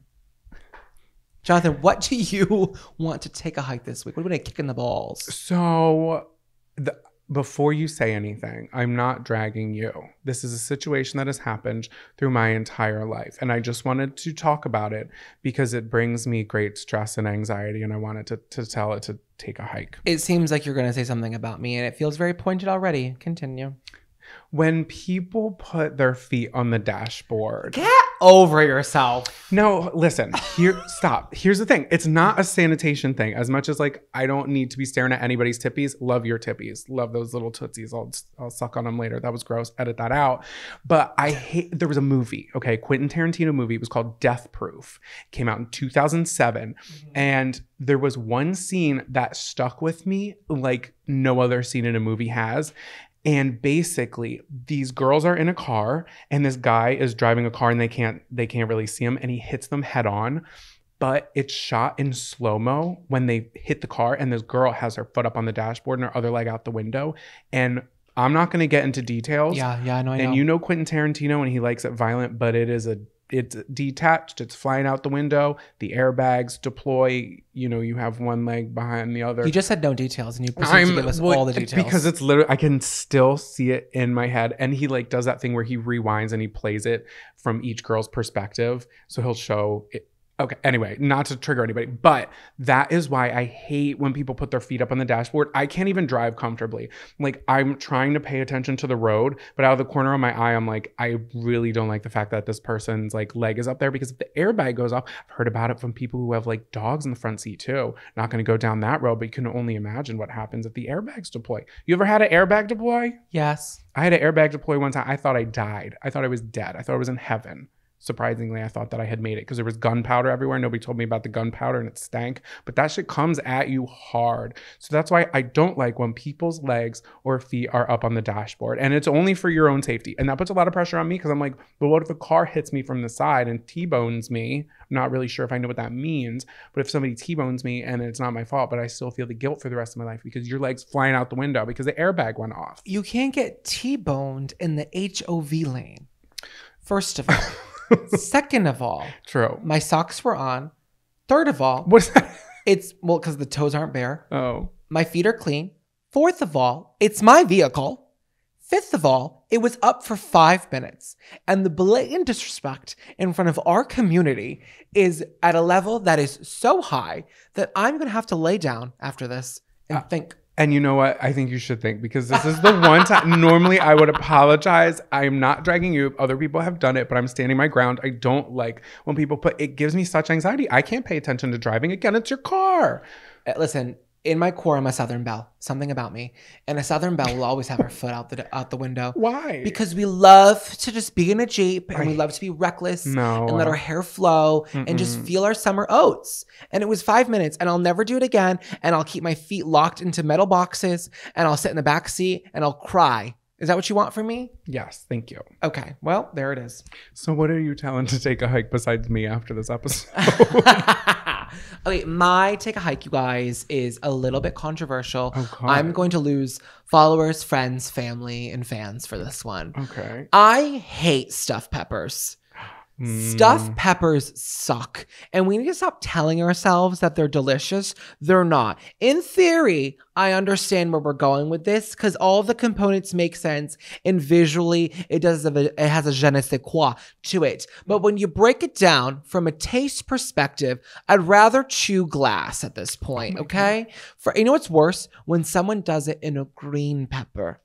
Jonathan, what do you want to take a hike this week? What are we going to kick in the balls? So before you say anything, I'm not dragging you. This is a situation that has happened through my entire life. And I just wanted to talk about it because it brings me great stress and anxiety. And I wanted to tell it to take a hike. It seems like you're going to say something about me and it feels very pointed already. Continue. When people put their feet on the dashboard. Get over yourself. No, listen. Here, stop. Here's the thing. It's not a sanitation thing. As much as like, I don't need to be staring at anybody's tippies. Love your tippies. Love those little tootsies. I'll suck on them later. That was gross. Edit that out. But I hate, there was a movie, okay? Quentin Tarantino movie. It was called Death Proof. It came out in 2007. And there was one scene that stuck with me like no other scene in a movie has. And basically, these girls are in a car and this guy is driving a car and they can't really see him, and he hits them head on. but it's shot in slow-mo when they hit the car and this girl has her foot up on the dashboard and her other leg out the window. And I'm not going to get into details. Yeah, I know. And you know Quentin Tarantino and he likes it violent, but it is it's detached. It's flying out the window. The airbags deploy. You know, you have one leg behind the other. You just said no details and you proceeded to give us all the details. Because it's literally, I can still see it in my head. And he like does that thing where he rewinds and he plays it from each girl's perspective. So he'll show it. Okay, anyway, not to trigger anybody, but that is why I hate when people put their feet up on the dashboard. I can't even drive comfortably. Like, I'm trying to pay attention to the road, but out of the corner of my eye, I'm like, I really don't like the fact that this person's like leg is up there, because if the airbag goes off, I've heard about it from people who have like dogs in the front seat too. Not going to go down that road, but you can only imagine what happens if the airbags deploy. You ever had an airbag deploy? Yes. I had an airbag deploy one time. I thought I died. I thought I was dead. I thought I was in heaven. Surprisingly, I thought that I had made it because there was gunpowder everywhere. Nobody told me about the gunpowder and it stank. But that shit comes at you hard. So that's why I don't like when people's legs or feet are up on the dashboard. And it's only for your own safety. And that puts a lot of pressure on me because I'm like, but what if a car hits me from the side and T-bones me? I'm not really sure if I know what that means. But if somebody T-bones me and it's not my fault, but I still feel the guilt for the rest of my life because your leg's flying out the window because the airbag went off. You can't get T-boned in the HOV lane. First of all. Second of all, true. My socks were on. Third of all, what's that? It's well because the toes aren't bare. Oh, my feet are clean. Fourth of all, it's my vehicle. Fifth of all, it was up for 5 minutes, and the blatant disrespect in front of our community is at a level that is so high that I'm gonna have to lay down after this and think. And you know what? I think you should think, because this is the one time. Normally, I would apologize. I'm not dragging you. Other people have done it, but I'm standing my ground. I don't like when people put, it gives me such anxiety. I can't pay attention to driving. Again, it's your car. Listen, in my core, I'm a Southern Belle. Something about me. And a Southern Belle will always have her foot out the window. Why? Because we love to just be in a Jeep and we love to be reckless and let our hair flow and just feel our summer oats. And it was 5 minutes and I'll never do it again. And I'll keep my feet locked into metal boxes and I'll sit in the back seat and I'll cry. Is that what you want from me? Yes, thank you. Okay, well, there it is. So what are you telling to take a hike besides me after this episode? Okay, my take a hike, you guys, is a little bit controversial. Oh, I'm going to lose followers, friends, family, and fans for this one. Okay. I hate stuffed peppers. Stuffed peppers suck. And we need to stop telling ourselves that they're delicious. They're not. In theory, I understand where we're going with this because all the components make sense and visually it has a je ne sais quoi to it. But when you break it down from a taste perspective, I'd rather chew glass at this point, okay? You know what's worse? When someone does it in a green pepper.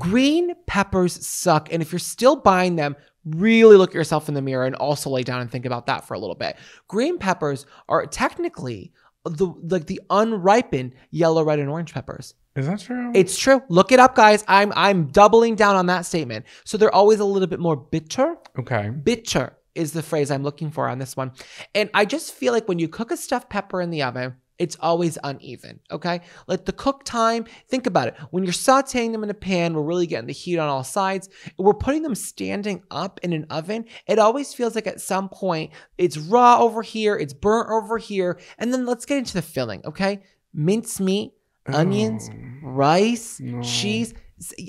Green peppers suck. And if you're still buying them, really look at yourself in the mirror and also lay down and think about that for a little bit. Green peppers are technically the unripened yellow, red, and orange peppers. Is that true? It's true. Look it up, guys. I'm doubling down on that statement. So they're always a little bit more bitter. Okay. Bitter is the phrase I'm looking for on this one. And I just feel like when you cook a stuffed pepper in the oven, it's always uneven, okay? Like the cook time, think about it. When you're sauteing them in a pan, we're really getting the heat on all sides. We're putting them standing up in an oven. It always feels like at some point, it's raw over here, it's burnt over here, and then let's get into the filling, okay? Minced meat, onions, rice, cheese.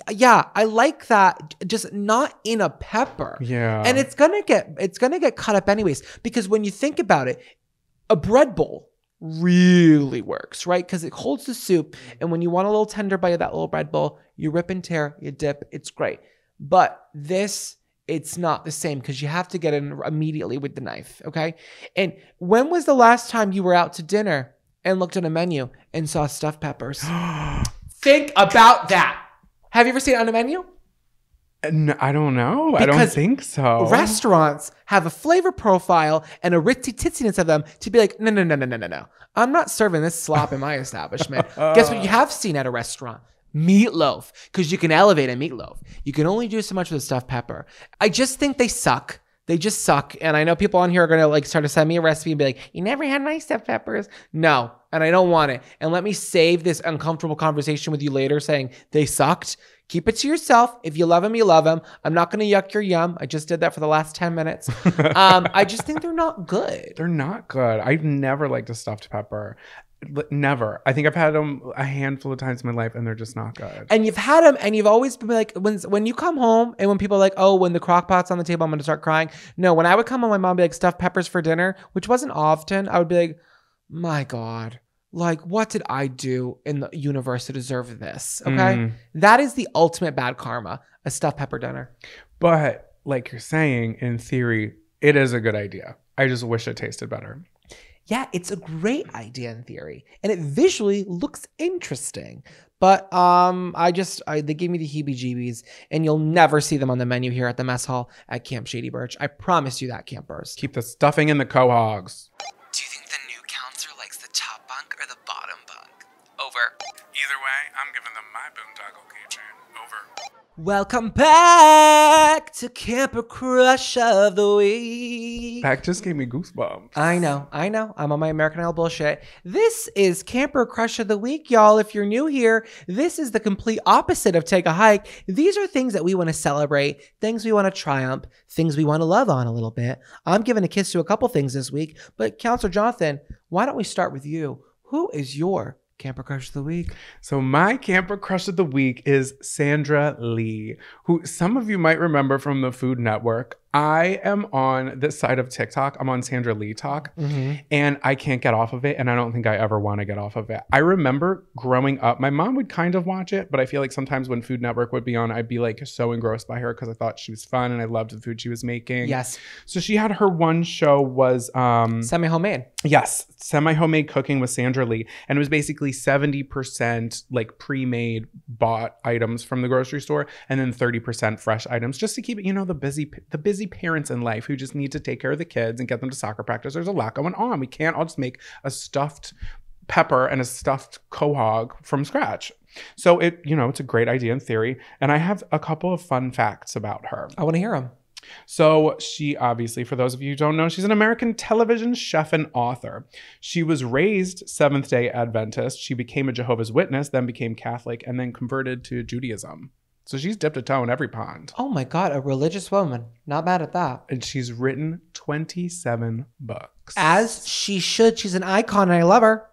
Yeah, I like that. Just not in a pepper. Yeah. And it's gonna get cut up anyways, because when you think about it, a bread bowl really works, right? Because it holds the soup, and when you want a little tender bite of that little bread bowl, you rip and tear, you dip, it's great. But this, it's not the same because you have to get in immediately with the knife, okay? And when was the last time you were out to dinner and looked at a menu and saw stuffed peppers? Think about that. Have you ever seen it on a menu? No, I don't know. Because I don't think so. Restaurants have a flavor profile and a ritzy titsiness of them to be like, no, no, no, no, no, no, no. I'm not serving this slop in my establishment. Guess what you have seen at a restaurant? Meatloaf. Because you can elevate a meatloaf. You can only do so much with a stuffed pepper. I just think they suck. They just suck. And I know people on here are going to like start to send me a recipe and be like, you never had my stuffed peppers? No. And I don't want it. And let me save this uncomfortable conversation with you later saying they sucked. Keep it to yourself. If you love them, you love them. I'm not going to yuck your yum. I just did that for the last 10 minutes. I just think they're not good. They're not good. I've never liked a stuffed pepper. Never. I think I've had them a handful of times in my life and they're just not good. And you've had them and you've always been like, when you come home and when people are like, oh, when the crock pot's on the table, I'm going to start crying. No, when I would come home, my mom would be like, stuffed peppers for dinner, which wasn't often. I would be like, my God. Like, what did I do in the universe to deserve this? Okay. That is the ultimate bad karma, a stuffed pepper dinner. But like you're saying, in theory, it is a good idea. I just wish it tasted better. Yeah, it's a great idea in theory. And it visually looks interesting. But they gave me the heebie-jeebies, and you'll never see them on the menu here at the mess hall at Camp Shady Birch. I promise you that, campers. Keep the stuffing in the quahogs. Do you think the new counselor likes the top bunk or the bottom bunk? Over. Either way, I'm giving them my boondoggle keychain. Over. Welcome back to Camper Crush of the Week. That just gave me goosebumps. I know. I'm on my American Idol bullshit. This is Camper Crush of the Week, y'all. If you're new here, this is the complete opposite of Take a Hike. These are things that we want to celebrate, things we want to triumph, things we want to love on a little bit. I'm giving a kiss to a couple things this week, but Counselor Jonathan, why don't we start with you? Who is your Camper Crush of the Week? So my Camper Crush of the Week is Sandra Lee, who some of you might remember from the Food Network. I am on this side of TikTok. I'm on Sandra Lee Talk, and I can't get off of it, and I don't think I ever want to get off of it. I remember growing up, my mom would kind of watch it, but I feel like sometimes when Food Network would be on, I'd be like so engrossed by her because I thought she was fun and I loved the food she was making. Yes. So she had her one show was Semi-homemade. Yes, Semi-homemade cooking with Sandra Lee, and it was basically 70% like pre-made bought items from the grocery store, and then 30% fresh items, just to keep it, you know, the busy parents in life who just need to take care of the kids and get them to soccer practice. There's a lot going on. We can't all just make a stuffed pepper and a stuffed quahog from scratch. So it, you know, it's a great idea in theory. And I have a couple of fun facts about her. I want to hear them. So she obviously, for those of you who don't know, she's an American television chef and author. She was raised Seventh-day Adventist. She became a Jehovah's Witness, then became Catholic, and then converted to Judaism. So she's dipped a toe in every pond. Oh my God, a religious woman. Not bad at that. And she's written 27 books. As she should. She's an icon and I love her.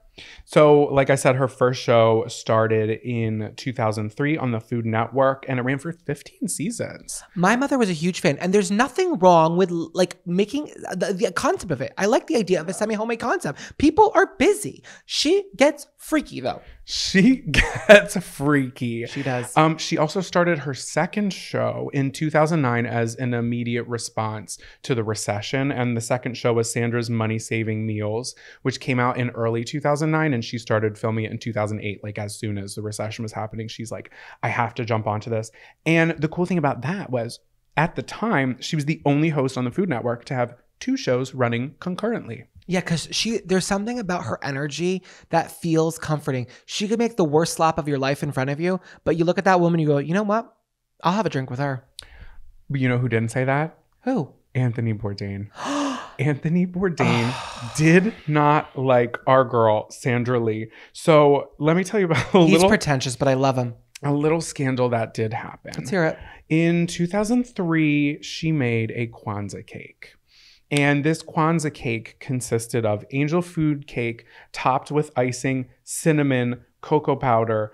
So like I said, her first show started in 2003 on the Food Network and it ran for 15 seasons. My mother was a huge fan, and there's nothing wrong with like making the concept of it. I like the idea of a semi-homemade concept. People are busy. She gets freaky though. She gets freaky. She does. She also started her second show in 2009 as an immediate response to the recession. And the second show was Sandra's Money Saving Meals, which came out in early 2009. And she started filming it in 2008, like as soon as the recession was happening. She's like, I have to jump onto this. And the cool thing about that was at the time, she was the only host on the Food Network to have two shows running concurrently. Yeah, because there's something about her energy that feels comforting. She could make the worst slop of your life in front of you, but you look at that woman, you go, you know what? I'll have a drink with her. But you know who didn't say that? Who? Anthony Bourdain. Anthony Bourdain did not like our girl, Sandra Lee. So let me tell you about He's pretentious, but I love him. A little scandal that did happen. Let's hear it. In 2003, she made a Kwanzaa cake. And this Kwanzaa cake consisted of angel food cake topped with icing, cinnamon, cocoa powder,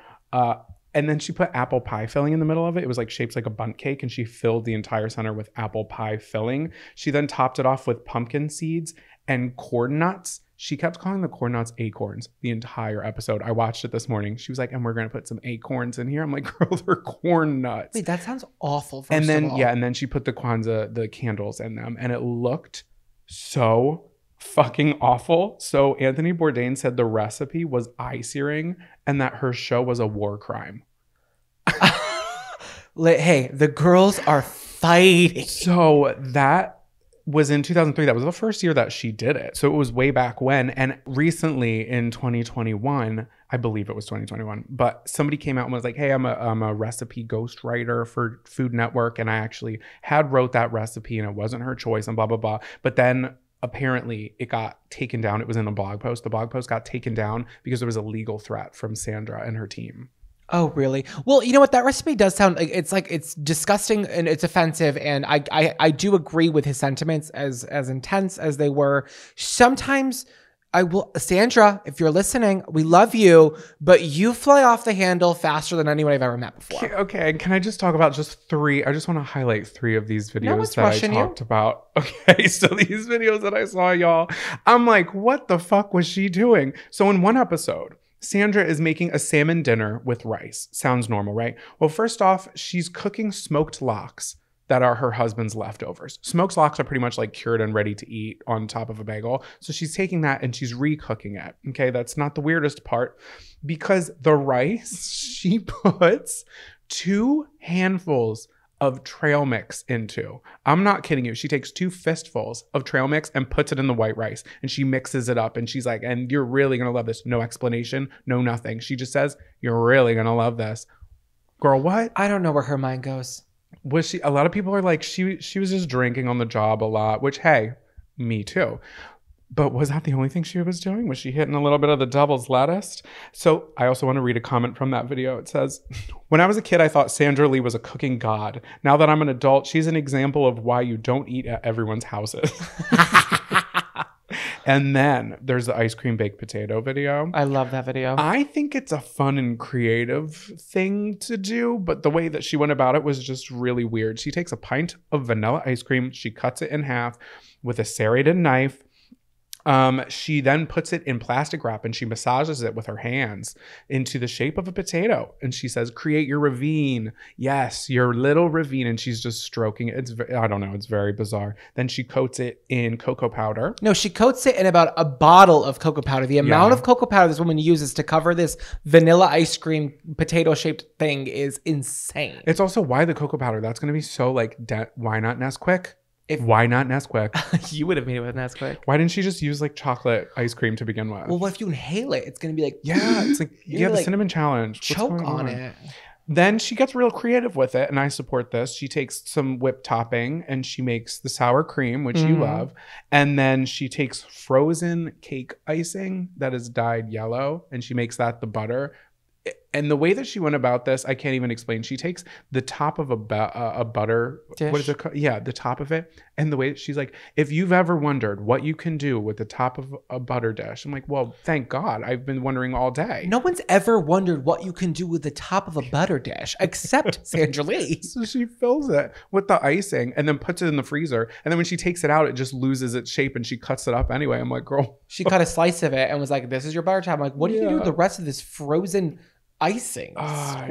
and then she put apple pie filling in the middle of it. It was like shaped like a bundt cake, and she filled the entire center with apple pie filling. She then topped it off with pumpkin seeds and corn nuts. She kept calling the corn nuts acorns the entire episode. I watched it this morning. She was like, and we're going to put some acorns in here. I'm like, girl, they're corn nuts. Wait, that sounds awful, first of all. And then, yeah, and then she put the Kwanzaa, the candles in them, and it looked so fucking awful. So Anthony Bourdain said the recipe was eye-searing and that her show was a war crime. Hey, the girls are fighting. So that was in 2003. That was the first year that she did it. So it was way back when. And recently in 2021, I believe it was 2021, but somebody came out and was like, hey, I'm a recipe ghostwriter for Food Network. And I actually had wrote that recipe and it wasn't her choice and blah, blah, blah. But then apparently it got taken down. It was in a blog post. The blog post got taken down because there was a legal threat from Sandra and her team Oh, really? Well, you know what? That recipe does sound like it's disgusting and it's offensive. And I do agree with his sentiments, as intense as they were. Sometimes I will, Sandra, if you're listening, we love you, but you fly off the handle faster than anyone I've ever met before. Okay, can I just talk about just three? I just want to highlight three of these videos that I talked about. Okay, so these videos that I saw, y'all, I'm like, what the fuck was she doing? So in one episode, Sandra is making a salmon dinner with rice. Sounds normal, right? Well, first off, she's cooking smoked lox that are her husband's leftovers. Smoked lox are pretty much like cured and ready to eat on top of a bagel. So she's taking that and she's re-cooking it. Okay, that's not the weirdest part, because the rice, she puts 2 handfuls of trail mix into. I'm not kidding you. She takes 2 fistfuls of trail mix and puts it in the white rice, and she mixes it up, and she's like, and you're really gonna love this. No explanation, no nothing. She just says, you're really gonna love this. Girl, what? I don't know where her mind goes. Was she, a lot of people are like, she was just drinking on the job a lot, which, hey, me too. But was that the only thing she was doing? Was she hitting a little bit of the devil's lettuce? So I also want to read a comment from that video. It says, when I was a kid, I thought Sandra Lee was a cooking god. Now that I'm an adult, she's an example of why you don't eat at everyone's houses. And then there's the ice cream baked potato video. I love that video. I think it's a fun and creative thing to do, but the way that she went about it was just really weird. She takes a pint of vanilla ice cream. She cuts it in half with a serrated knife. She then puts it in plastic wrap and she massages it with her hands into the shape of a potato. And she says, create your ravine. Yes, your little ravine. And she's just stroking it. I don't know. It's very bizarre. Then she coats it in cocoa powder. No, she coats it in about a bottle of cocoa powder. The amount of cocoa powder this woman uses to cover this vanilla ice cream potato shaped thing is insane. It's also, why the cocoa powder? That's going to be so like, why not Nesquik? Why not Nesquik? You would have made it with Nesquik. Why didn't she just use like chocolate ice cream to begin with? Well, what if you inhale it? It's going to be like... Yeah, it's like, yeah, the like, cinnamon challenge. Choke on it. Then she gets real creative with it, and I support this. She takes some whipped topping and she makes the sour cream, which you love. And then she takes frozen cake icing that is dyed yellow and she makes that the butter. And the way that she went about this, I can't even explain. She takes the top of a butter dish. What is it called? Yeah, the top of it. And the way that she's like, if you've ever wondered what you can do with the top of a butter dish, I'm like, well, thank God. I've been wondering all day. No one's ever wondered what you can do with the top of a butter dish, except Sandra Lee. So she fills it with the icing and then puts it in the freezer. And then when she takes it out, it just loses its shape and she cuts it up anyway. I'm like, girl. She cut a slice of it and was like, this is your butter top. I'm like, what do you do with the rest of this frozen icing,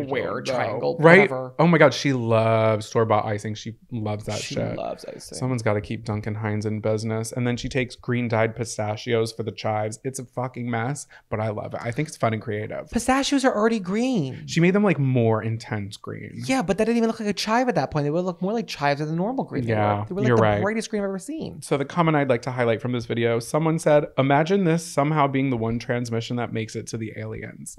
square, triangle, right? Whatever. Oh my God, she loves store-bought icing. She loves that shit. She loves icing. Someone's got to keep Duncan Hines in business. And then she takes green dyed pistachios for the chives. It's a fucking mess, but I love it. I think it's fun and creative. Pistachios are already green. She made them like more intense green. Yeah, but that didn't even look like a chive at that point. They would look more like chives than the normal green. Yeah, they were like the brightest green I've ever seen. So the comment I'd like to highlight from this video, someone said, imagine this somehow being the one transmission that makes it to the aliens.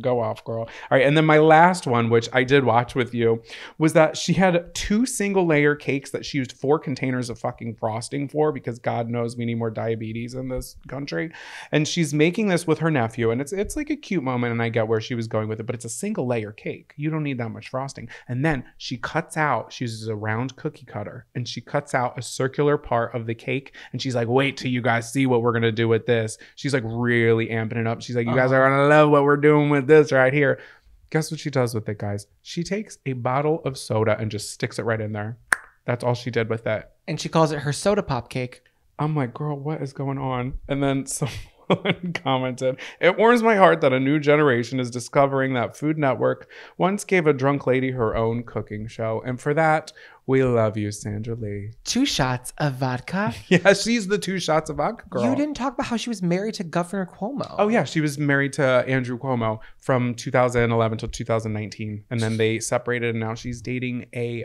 Go off, girl. All right. And then my last one, which I did watch with you, was that she had 2 single layer cakes that she used 4 containers of fucking frosting for, because God knows we need more diabetes in this country. And she's making this with her nephew. And it's like a cute moment. And I get where she was going with it, but it's a 1 layer cake. You don't need that much frosting. And then she cuts out, she uses a round cookie cutter and she cuts out a circular part of the cake. And she's like, wait till you guys see what we're going to do with this. She's like really amping it up. She's like, you guys are going to love what we're doing with this right here. Guess what she does with it, guys? She takes a bottle of soda and just sticks it right in there. That's all she did with that. And she calls it her soda pop cake. I'm like, girl, what is going on? And then someone commented, it warms my heart that a new generation is discovering that Food Network once gave a drunk lady her own cooking show. And for that, we love you, Sandra Lee. 2 shots of vodka? Yeah, she's the 2 shots of vodka girl. You didn't talk about how she was married to Governor Cuomo. Oh, yeah. She was married to Andrew Cuomo from 2011 till 2019. And then they separated, and now she's dating a...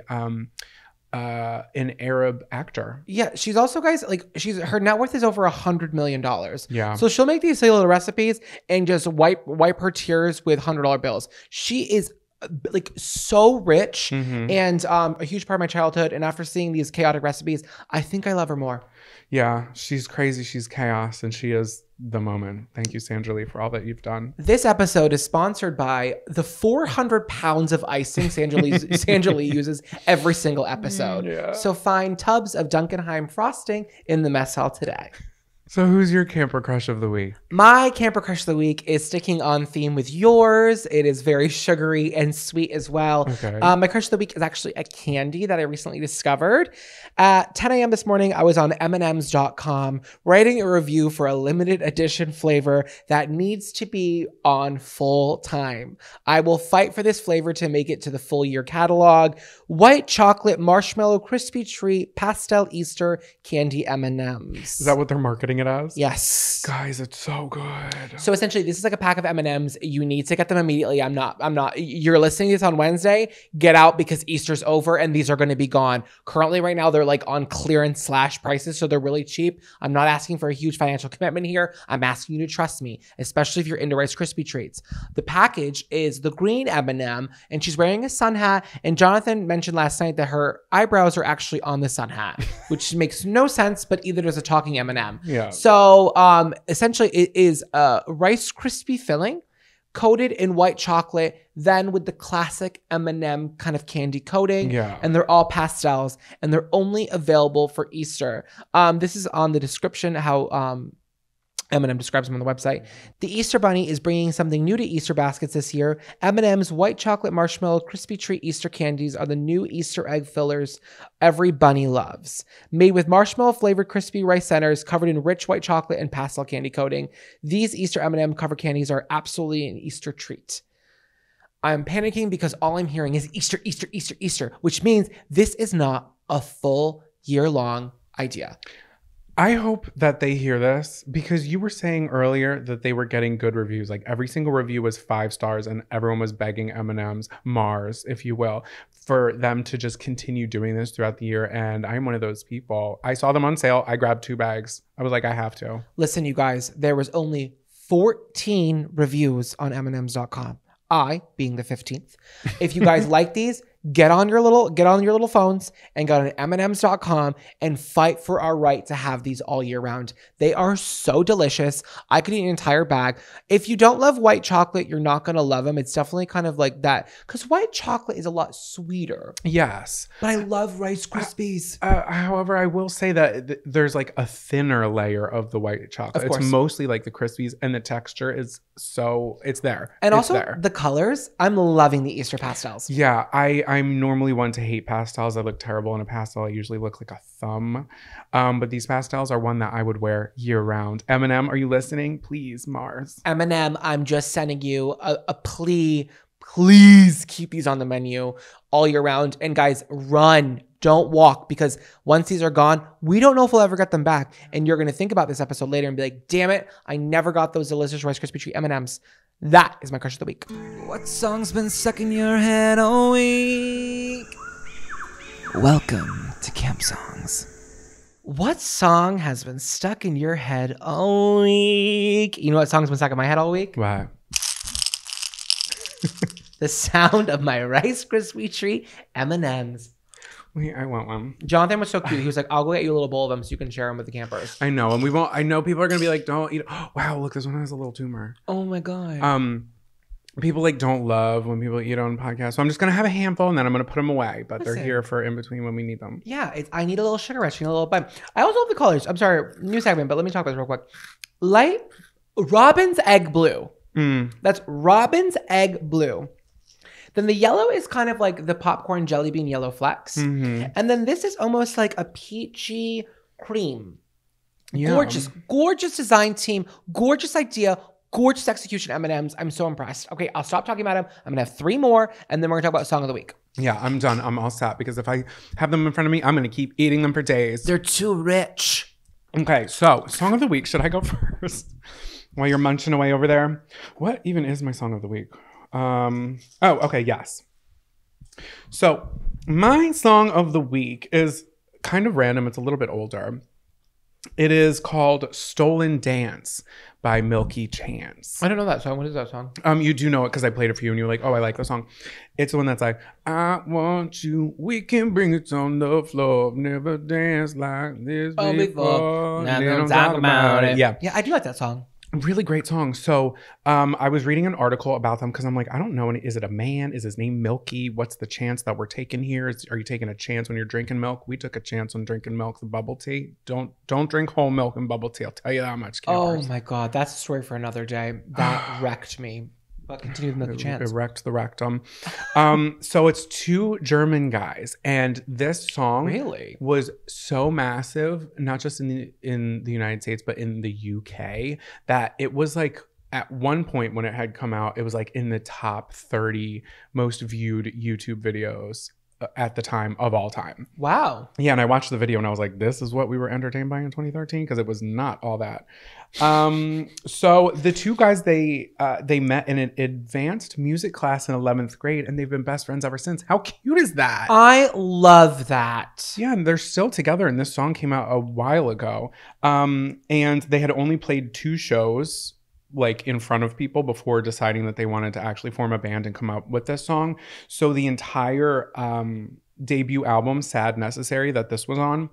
an Arab actor. Yeah, she's also, guys, like, she's, her net worth is over $100 million. Yeah, so she'll make these little recipes and just wipe her tears with $100 bills. She is like so rich and a huge part of my childhood. And after seeing these chaotic recipes, I think I love her more. Yeah, she's crazy. She's chaos, and she is the moment. Thank you, Sandra Lee, for all that you've done. This episode is sponsored by the 400 pounds of icing Sandra Lee uses every single episode. Yeah. So find tubs of Duncan Hines frosting in the mess hall today. So who's your camper crush of the week? My camper crush of the week is sticking on theme with yours. It is very sugary and sweet as well. Okay. My crush of the week is actually a candy that I recently discovered. At 10 a.m. this morning, I was on M&Ms.com writing a review for a limited edition flavor that needs to be on full time. I will fight for this flavor to make it to the full year catalog. White chocolate, marshmallow, crispy treat, pastel Easter candy M&Ms. Is that what they're marketing it as? Yes, guys, it's so good. So essentially, this is like a pack of M&Ms. You need to get them immediately. I'm not you're listening to this on Wednesday, get out, because Easter's over and these are going to be gone. Currently right now they're like on clearance / prices, so they're really cheap. I'm not asking for a huge financial commitment here. I'm asking you to trust me, especially if you're into Rice Krispie treats. The package is the green M&M, and she's wearing a sun hat, and Jonathan mentioned last night that her eyebrows are actually on the sun hat, which makes no sense, but either there's a talking M&M. Yeah. So essentially it is a Rice Krispie filling coated in white chocolate, then with the classic M&M kind of candy coating. Yeah. And they're all pastels, and they're only available for Easter. This is on the description, how M&M describes them on the website. The Easter Bunny is bringing something new to Easter baskets this year. M&M's white chocolate marshmallow crispy treat Easter candies are the new Easter egg fillers every bunny loves. Made with marshmallow flavored crispy rice centers covered in rich white chocolate and pastel candy coating. These Easter M&M cover candies are absolutely an Easter treat. I'm panicking because all I'm hearing is Easter, Easter, Easter, Easter, which means this is not a full year-long idea. I hope that they hear this, because you were saying earlier that they were getting good reviews. Like every single review was 5 stars, and everyone was begging M&M's, Mars, if you will, for them to just continue doing this throughout the year. And I'm one of those people. I saw them on sale. I grabbed 2 bags. I was like, I have to. Listen, you guys, there was only 14 reviews on M&Ms.com. I being the 15th. If you guys like these, get on your little phones and go to M&Ms.com and fight for our right to have these all year round. They are so delicious. I could eat an entire bag. If you don't love white chocolate, you're not going to love them. It's definitely kind of like that, because white chocolate is a lot sweeter. Yes. But I love Rice Krispies. However, I will say that there's like a thinner layer of the white chocolate. It's mostly like the Krispies, and the texture is so, it's there. And it's also there. The colors. I'm loving the Easter pastels. Yeah, I'm normally one to hate pastels. I look terrible in a pastel. I usually look like a thumb. But these pastels are one that I would wear year round. M&M, are you listening? Please, Mars. M&M, I'm just sending you a plea. Please keep these on the menu all year round. And guys, run. Don't walk, because once these are gone, we don't know if we'll ever get them back. And you're going to think about this episode later and be like, damn it, I never got those delicious Rice Krispie Treat M&Ms. That is my crush of the week. What song's been stuck in your head all week? Welcome to Camp Songs. What song has been stuck in your head all week? You know what song's been stuck in my head all week? What? The sound of my Rice Krispie Treat M&Ms. Wait, I want one. Jonathan was so cute. He was like, I'll go get you a little bowl of them so you can share them with the campers. I know. And we won't. I know people are going to be like, don't eat. Oh, wow, look, this one has a little tumor. Oh, my God. People like don't love when people eat on podcasts. So I'm just going to have a handful and then I'm going to put them away. But they're here for in between when we need them. Yeah. I need a little sugar rush. I need a little bite. I also love the colors. I'm sorry. New segment, but let me talk about this real quick. Light Robin's egg blue. That's Robin's egg blue. Then the yellow is kind of like the popcorn jelly bean yellow flecks. And then this is almost like a peachy cream. Yeah. Gorgeous, gorgeous design team, gorgeous idea, gorgeous execution M&Ms. I'm so impressed. Okay, I'll stop talking about them. I'm going to have 3 more, and then we're going to talk about Song of the Week. Yeah, I'm done. I'm all set, because if I have them in front of me, I'm going to keep eating them for days. They're too rich. Okay, so Song of the Week. Should I go first while you're munching away over there? What even is my Song of the Week? Oh, okay, yes. So my song of the week is kind of random. It's a little bit older. It is called Stolen Dance by Milky Chance. I don't know that song. What is that song? You do know it because I played it for you and you were like, oh, I like the song. It's the one that's like, I want you, we can bring it on the floor. Never danced like this before. Now don't talk about it. Yeah. Yeah, I do like that song. Really great song. So I was reading an article about them because I'm like, I don't know. Is it a man? Is his name Milky? What's the chance that we're taking here? Are you taking a chance when you're drinking milk? We took a chance on drinking milk and bubble tea. Don't drink whole milk and bubble tea. I'll tell you that much. Campers. Oh my God. That's a story for another day. That wrecked me. But continue with the chance. It wrecked the rectum. So it's two German guys. And this song really was so massive, not just in the United States, but in the UK, that it was like at one point when it had come out, it was like in the top 30 most viewed YouTube videos at the time of all time. Wow. Yeah. And I watched the video and I was like, this is what we were entertained by in 2013, because it was not all that. So the two guys, they met in an advanced music class in 11th grade and they've been best friends ever since. How cute is that? I love that. Yeah. And they're still together. And this song came out a while ago. And they had only played two shows like in front of people before deciding that they wanted to actually form a band and come up with this song. So the entire debut album, Sad Necessary, that this was on,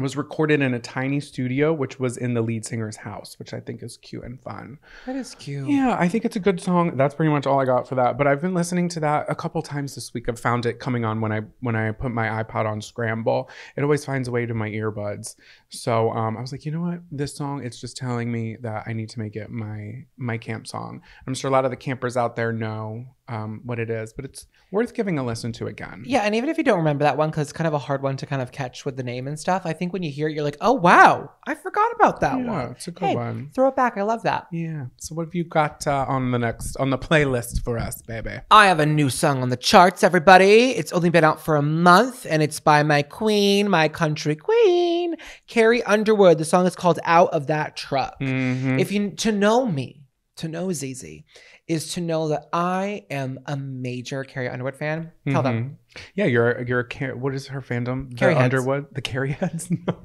was recorded in a tiny studio, which was in the lead singer's house, which I think is cute and fun. That is cute. Yeah, I think it's a good song. That's pretty much all I got for that. But I've been listening to that a couple times this week. I've found it coming on when I put my iPod on Scramble. It always finds a way to my earbuds. So I was like, you know what? This song, it's just telling me that I need to make it my camp song. I'm sure a lot of the campers out there know what it is, but it's worth giving a listen to again. Yeah, and even if you don't remember that one, because it's kind of a hard one to kind of catch with the name and stuff, I think when you hear it, you're like, oh, wow, I forgot about that one. Yeah, it's a good one. Throw it back. I love that. Yeah. So what have you got on the playlist for us, baby? I have a new song on the charts, everybody. It's only been out for a month, and it's by my queen, my country queen, Carrie Underwood. The song is called Out of That Truck. Mm-hmm. To know ZZ is to know that I am a major Carrie Underwood fan. Mm-hmm. Tell them. Yeah, you're a what is her fandom? Carrie the Underwood, the Carrie heads. No,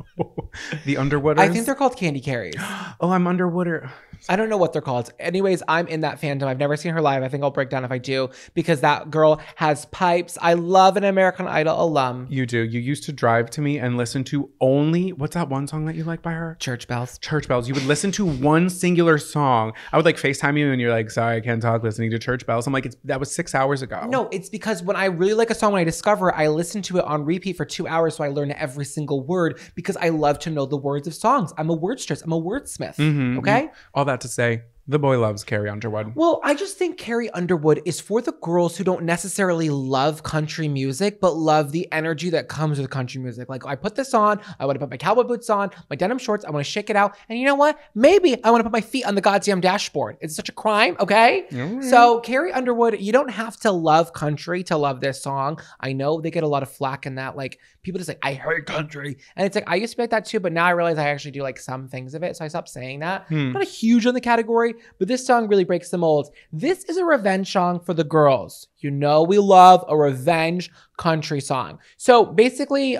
the Underwooders. I think they're called Candy Carries. Oh, I'm Underwooder. I don't know what they're called. Anyways, I'm in that fandom. I've never seen her live. I think I'll break down if I do, because that girl has pipes. I love an American Idol alum. You do. You used to drive to me and listen to only, what's that one song that you like by her? Church Bells. Church Bells. You would listen to one singular song. I would like FaceTime you and you're like, sorry, I can't talk listening to Church Bells. I'm like, that was 6 hours ago. No, it's because when I really like a song, when I discover it, I listen to it on repeat for 2 hours, so I learn every single word because I love to know the words of songs. I'm a wordstress. I'm a wordsmith. Mm-hmm, okay? Mm-hmm. All that to say, the boy loves Carrie Underwood. Well, I just think Carrie Underwood is for the girls who don't necessarily love country music, but love the energy that comes with country music. Like, I put this on, I want to put my cowboy boots on, my denim shorts, I want to shake it out. And you know what? Maybe I want to put my feet on the goddamn dashboard. It's such a crime, okay? Mm-hmm. So Carrie Underwood, you don't have to love country to love this song. I know they get a lot of flack in that. Like, people just like, I hate country. And it's like, I used to be like that too, but now I realize I actually do like some things of it. So I stopped saying that. I'm not huge on the category, but this song really breaks the mold. This is a revenge song for the girls. You know we love a revenge country song. So basically,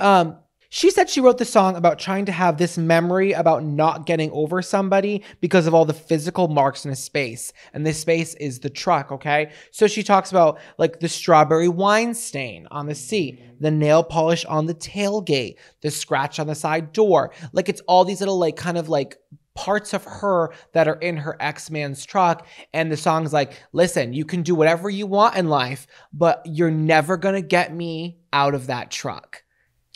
she said she wrote the song about trying to have this memory about not getting over somebody because of all the physical marks in a space. And this space is the truck, okay? So she talks about like the strawberry wine stain on the seat, the nail polish on the tailgate, the scratch on the side door. Like, it's all these little like kind of like parts of her that are in her ex-man's truck. And the song's like, listen, you can do whatever you want in life, but you're never gonna get me out of that truck.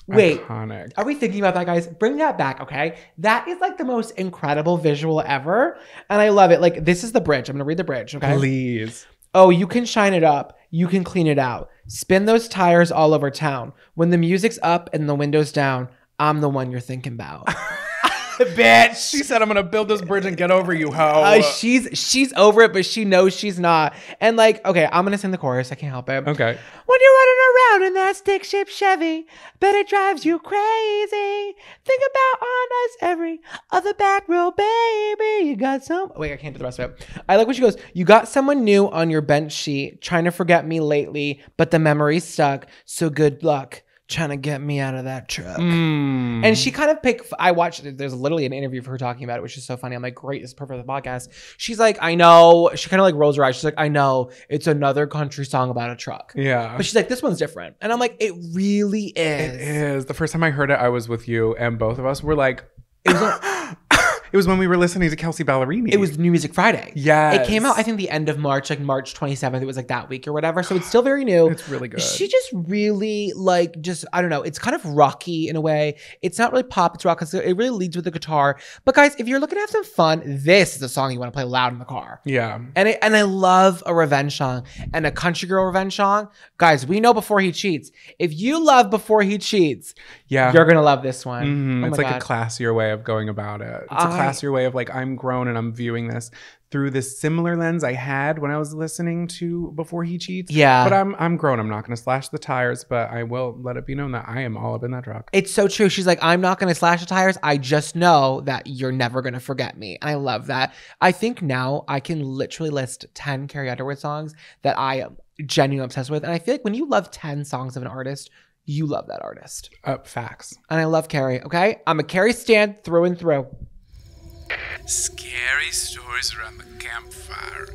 Wait, iconic. Are we thinking about that, guys? Bring that back, okay? That is like the most incredible visual ever. And I love it. Like, this is the bridge. I'm gonna read the bridge, okay? Please. Oh, you can shine it up. You can clean it out. Spin those tires all over town. When the music's up and the window's down, I'm the one you're thinking about. Bitch. She said, I'm going to build this bridge and get over you, ho. She's over it, but she knows she's not. And like, okay, I'm going to sing the chorus. I can't help it. Okay. When you're running around in that stick-shift Chevy, but it drives you crazy. Think about on us every other back row, baby. You got some... Wait, I can't do the rest of it. I like when she goes, you got someone new on your bench sheet, trying to forget me lately, but the memory's stuck, so good luck. trying to get me out of that truck. Mm. And she kind of picked, I watched, there's literally an interview of her talking about it, which is so funny. I'm like, great, this is perfect for the podcast. She's like, I know. She kind of like rolls her eyes. She's like, I know, it's another country song about a truck. Yeah. But she's like, this one's different. And I'm like, it really is. It is. The first time I heard it, I was with you and both of us were like, it was when we were listening to Kelsey Ballerini. It was New Music Friday. Yeah. It came out, I think, the end of March, like March 27th. It was like that week or whatever. So it's still very new. It's really good. She just really like, just, I don't know. It's kind of rocky in a way. It's not really pop. It's rock. It really leads with the guitar. But guys, if you're looking to have some fun, this is a song you want to play loud in the car. Yeah. And I love a revenge song and a country girl revenge song. Guys, we know Before He Cheats. If you love Before He Cheats, yeah, you're going to love this one. Mm-hmm. Oh, it's like God. A classier way of going about it. It's a classier way of like, I'm grown and I'm viewing this through this similar lens I had when I was listening to Before He Cheats. Yeah. But I'm grown. I'm not going to slash the tires, but I will let it be known that I am all up in that truck. It's so true. She's like, I'm not going to slash the tires. I just know that you're never going to forget me. And I love that. I think now I can literally list 10 Carrie Underwood songs that I am genuinely obsessed with. And I feel like when you love 10 songs of an artist, you love that artist. Facts. And I love Carrie, okay? I'm a Carrie stan through and through. Scary stories around the campfire.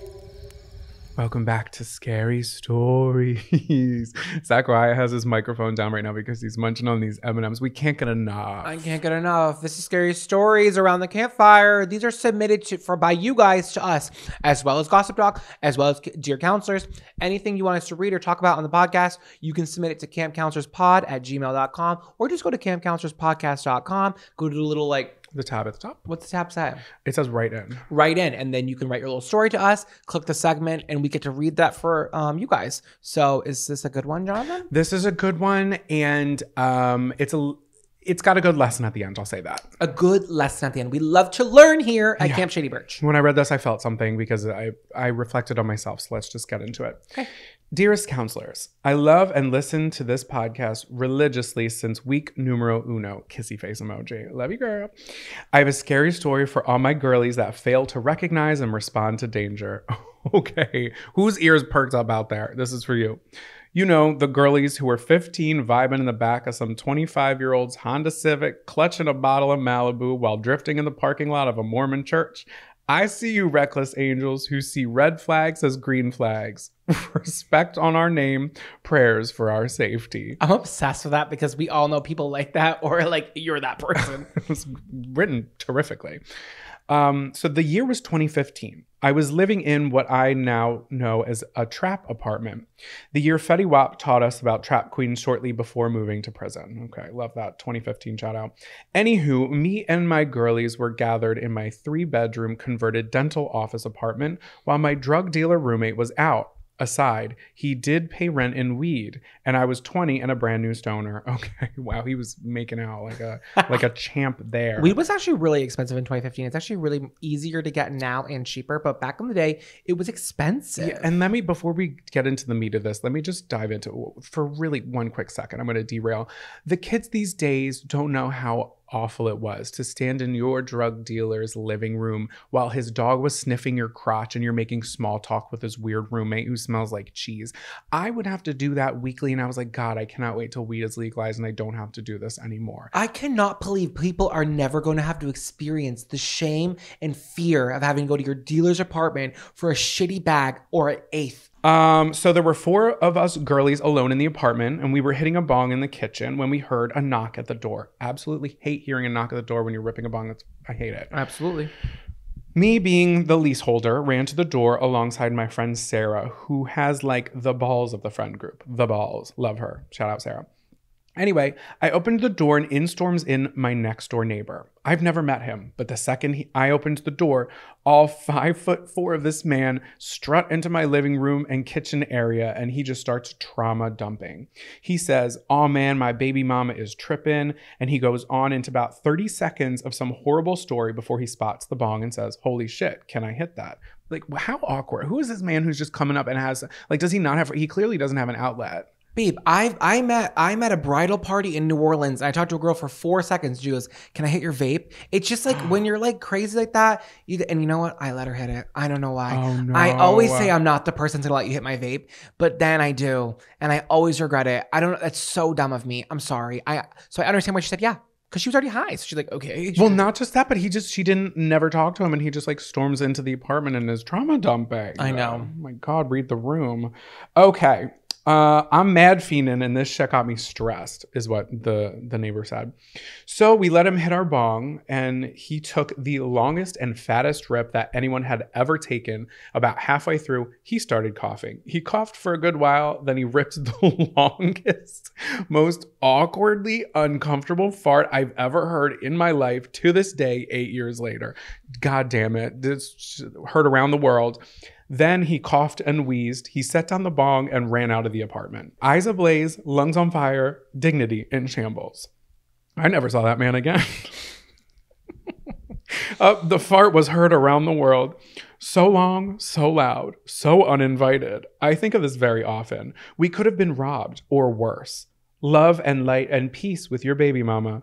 Welcome back to Scary Stories. Zach Wyatt has his microphone down right now because he's munching on these M&Ms. We can't get enough. I can't get enough. This is Scary Stories Around the Campfire. These are submitted by you guys to us, as well as Gossip Doc, as well as Dear Counselors. Anything you want us to read or talk about on the podcast, you can submit it to campcounselorspod@gmail.com or just go to campcounselorspodcast.com. Go to the little like, the tab at the top. What's the tab say? It says write in. Write in. And then you can write your little story to us, click the segment, and we get to read that for you guys. So is this a good one, Jonathan? This is a good one. And it's got a good lesson at the end. I'll say that. A good lesson at the end. We love to learn here at Camp Shady Birch. When I read this, I felt something because I reflected on myself. So let's just get into it. Okay. Dearest counselors, I love and listen to this podcast religiously since week numero uno. Kissy face emoji. Love you, girl. I have a scary story for all my girlies that fail to recognize and respond to danger. Okay. Whose ears perked up out there? This is for you. You know, the girlies who were 15 vibing in the back of some 25-year-old's Honda Civic, clutching a bottle of Malibu while drifting in the parking lot of a Mormon church. I see you reckless angels who see red flags as green flags. Respect on our name, prayers for our safety. I'm obsessed with that because we all know people like that, or like you're that person. It was written terrifically. So the year was 2015. I was living in what I now know as a trap apartment. The year Fetty Wap taught us about Trap Queen shortly before moving to prison. Okay, love that 2015 shout out. Anywho, me and my girlies were gathered in my 3-bedroom converted dental office apartment while my drug dealer roommate was out. Aside, he did pay rent in weed, and I was 20 and a brand new stoner. Okay, wow, he was making out like a champ there. Weed was actually really expensive in 2015. It's actually really easier to get now and cheaper, but back in the day, it was expensive. Yeah, and let me, before we get into the meat of this, let me just dive into for really one quick second. I'm going to derail. The kids these days don't know how awful it was to stand in your drug dealer's living room while his dog was sniffing your crotch and you're making small talk with his weird roommate who smells like cheese. I would have to do that weekly, and I was like, God, I cannot wait till weed is legalized and I don't have to do this anymore. I cannot believe people are never going to have to experience the shame and fear of having to go to your dealer's apartment for a shitty bag or an eighth. So there were 4 of us girlies alone in the apartment, and we were hitting a bong in the kitchen when we heard a knock at the door. Absolutely hate hearing a knock at the door when you're ripping a bong. I hate it. Absolutely. Me, being the leaseholder, ran to the door alongside my friend Sarah, who has like the balls of the friend group. The balls. Love her. Shout out, Sarah. Anyway, I opened the door and in storms in my next door neighbor. I've never met him, but the second I opened the door, all 5'4" of this man strut into my living room and kitchen area, and he just starts trauma dumping. He says, "Oh man, my baby mama is tripping," and he goes on into about 30 seconds of some horrible story before he spots the bong and says, "Holy shit, can I hit that?" Like, how awkward. Who is this man who's just coming up and has, like, does he not have, he clearly doesn't have an outlet. Babe, I'm at a bridal party in New Orleans. And I talked to a girl for 4 seconds. She goes, "Can I hit your vape?" It's just like when you're like crazy like that. And you know what? I let her hit it. I don't know why. Oh, no. I always say I'm not the person to let you hit my vape, but then I do, and I always regret it. I don't. That's so dumb of me. I'm sorry. So I understand why she said yeah, because she was already high. So she's like, okay. Well, not just that, but she didn't never talk to him, and he just like storms into the apartment and is trauma dumping. I know. Oh, my God, read the room. Okay. I'm mad fiendin', and this shit got me stressed, is what the neighbor said. So we let him hit our bong, and he took the longest and fattest rip that anyone had ever taken. About halfway through, he started coughing. He coughed for a good while, then he ripped the longest, most awkwardly uncomfortable fart I've ever heard in my life to this day, 8 years later. God damn it. This heard around the world. Then he coughed and wheezed. He set down the bong and ran out of the apartment. Eyes ablaze, lungs on fire, dignity in shambles. I never saw that man again. The fart was heard around the world. So long, so loud, so uninvited. I think of this very often. We could have been robbed or worse. Love and light and peace with your baby mama.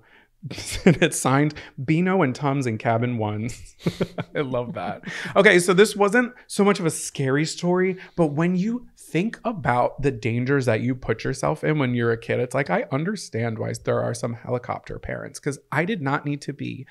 And it's signed Beano and Tums in Cabin One. I love that. Okay, so this wasn't so much of a scary story, but when you think about the dangers that you put yourself in when you're a kid, it's like I understand why there are some helicopter parents, because I did not need to be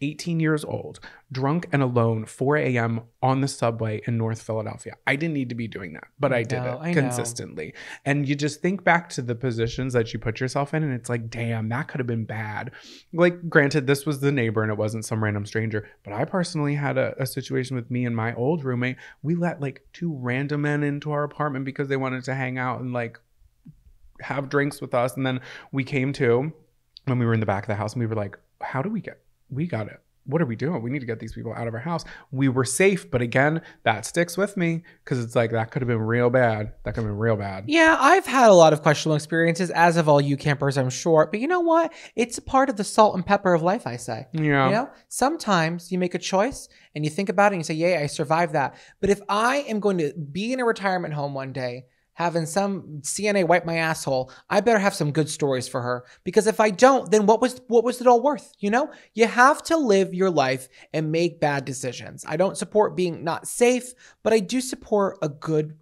18 years old, drunk and alone, 4 a.m. on the subway in North Philadelphia. I didn't need to be doing that, but I did it consistently. And you just think back to the positions that you put yourself in, and it's like, damn, that could have been bad. Like, granted, this was the neighbor and it wasn't some random stranger, but I personally had a situation with me and my old roommate. We let like 2 random men into our apartment because they wanted to hang out and like have drinks with us. And then we came to when we were in the back of the house, and we were like, how do we get... We got it. What are we doing? We need to get these people out of our house. We were safe. But again, that sticks with me because it's like that could have been real bad. That could have been real bad. Yeah, I've had a lot of questionable experiences, as of all you campers, I'm sure. But you know what? It's a part of the salt and pepper of life, I say. Yeah. You know, sometimes you make a choice and you think about it and you say, yay, I survived that. But if I am going to be in a retirement home one day, having some CNA wipe my asshole, I better have some good stories for her. Because if I don't, then what was it all worth? You know, you have to live your life and make bad decisions. I don't support being not safe, but I do support a good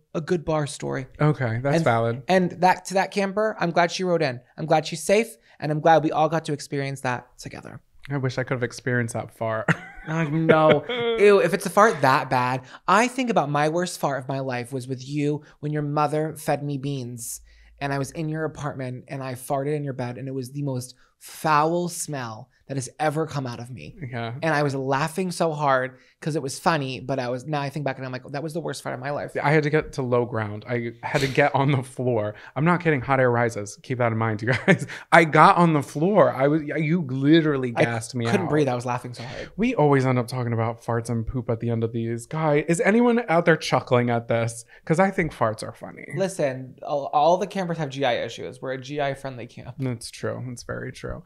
bar story. Okay, that's valid. And that to that camper, I'm glad she wrote in. I'm glad she's safe, and I'm glad we all got to experience that together. I wish I could have experienced that fart. No. Ew, if it's a fart that bad. I think about my worst fart of my life was with you when your mother fed me beans and I was in your apartment and I farted in your bed, and it was the most foul smell that has ever come out of me. Yeah. And I was laughing so hard because it was funny, but now I think back and I'm like, oh, that was the worst fart of my life. I had to get to low ground. I had to get on the floor. I'm not kidding. Hot air rises. Keep that in mind, you guys. I got on the floor. You literally gassed me out. I couldn't breathe. I was laughing so hard. We always end up talking about farts and poop at the end of these. Guy, is anyone out there chuckling at this? Because I think farts are funny. Listen, all the campers have GI issues. We're a GI-friendly camp. That's true. That's very true.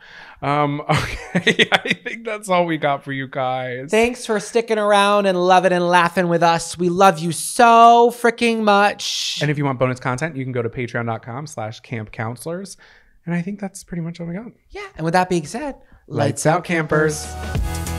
Okay, I think that's all we got for you guys. Thanks for sticking around and loving and laughing with us. We love you so freaking much. And if you want bonus content, you can go to patreon.com/campcounselors. And I think that's pretty much all we got. Yeah. And with that being said, lights out, campers.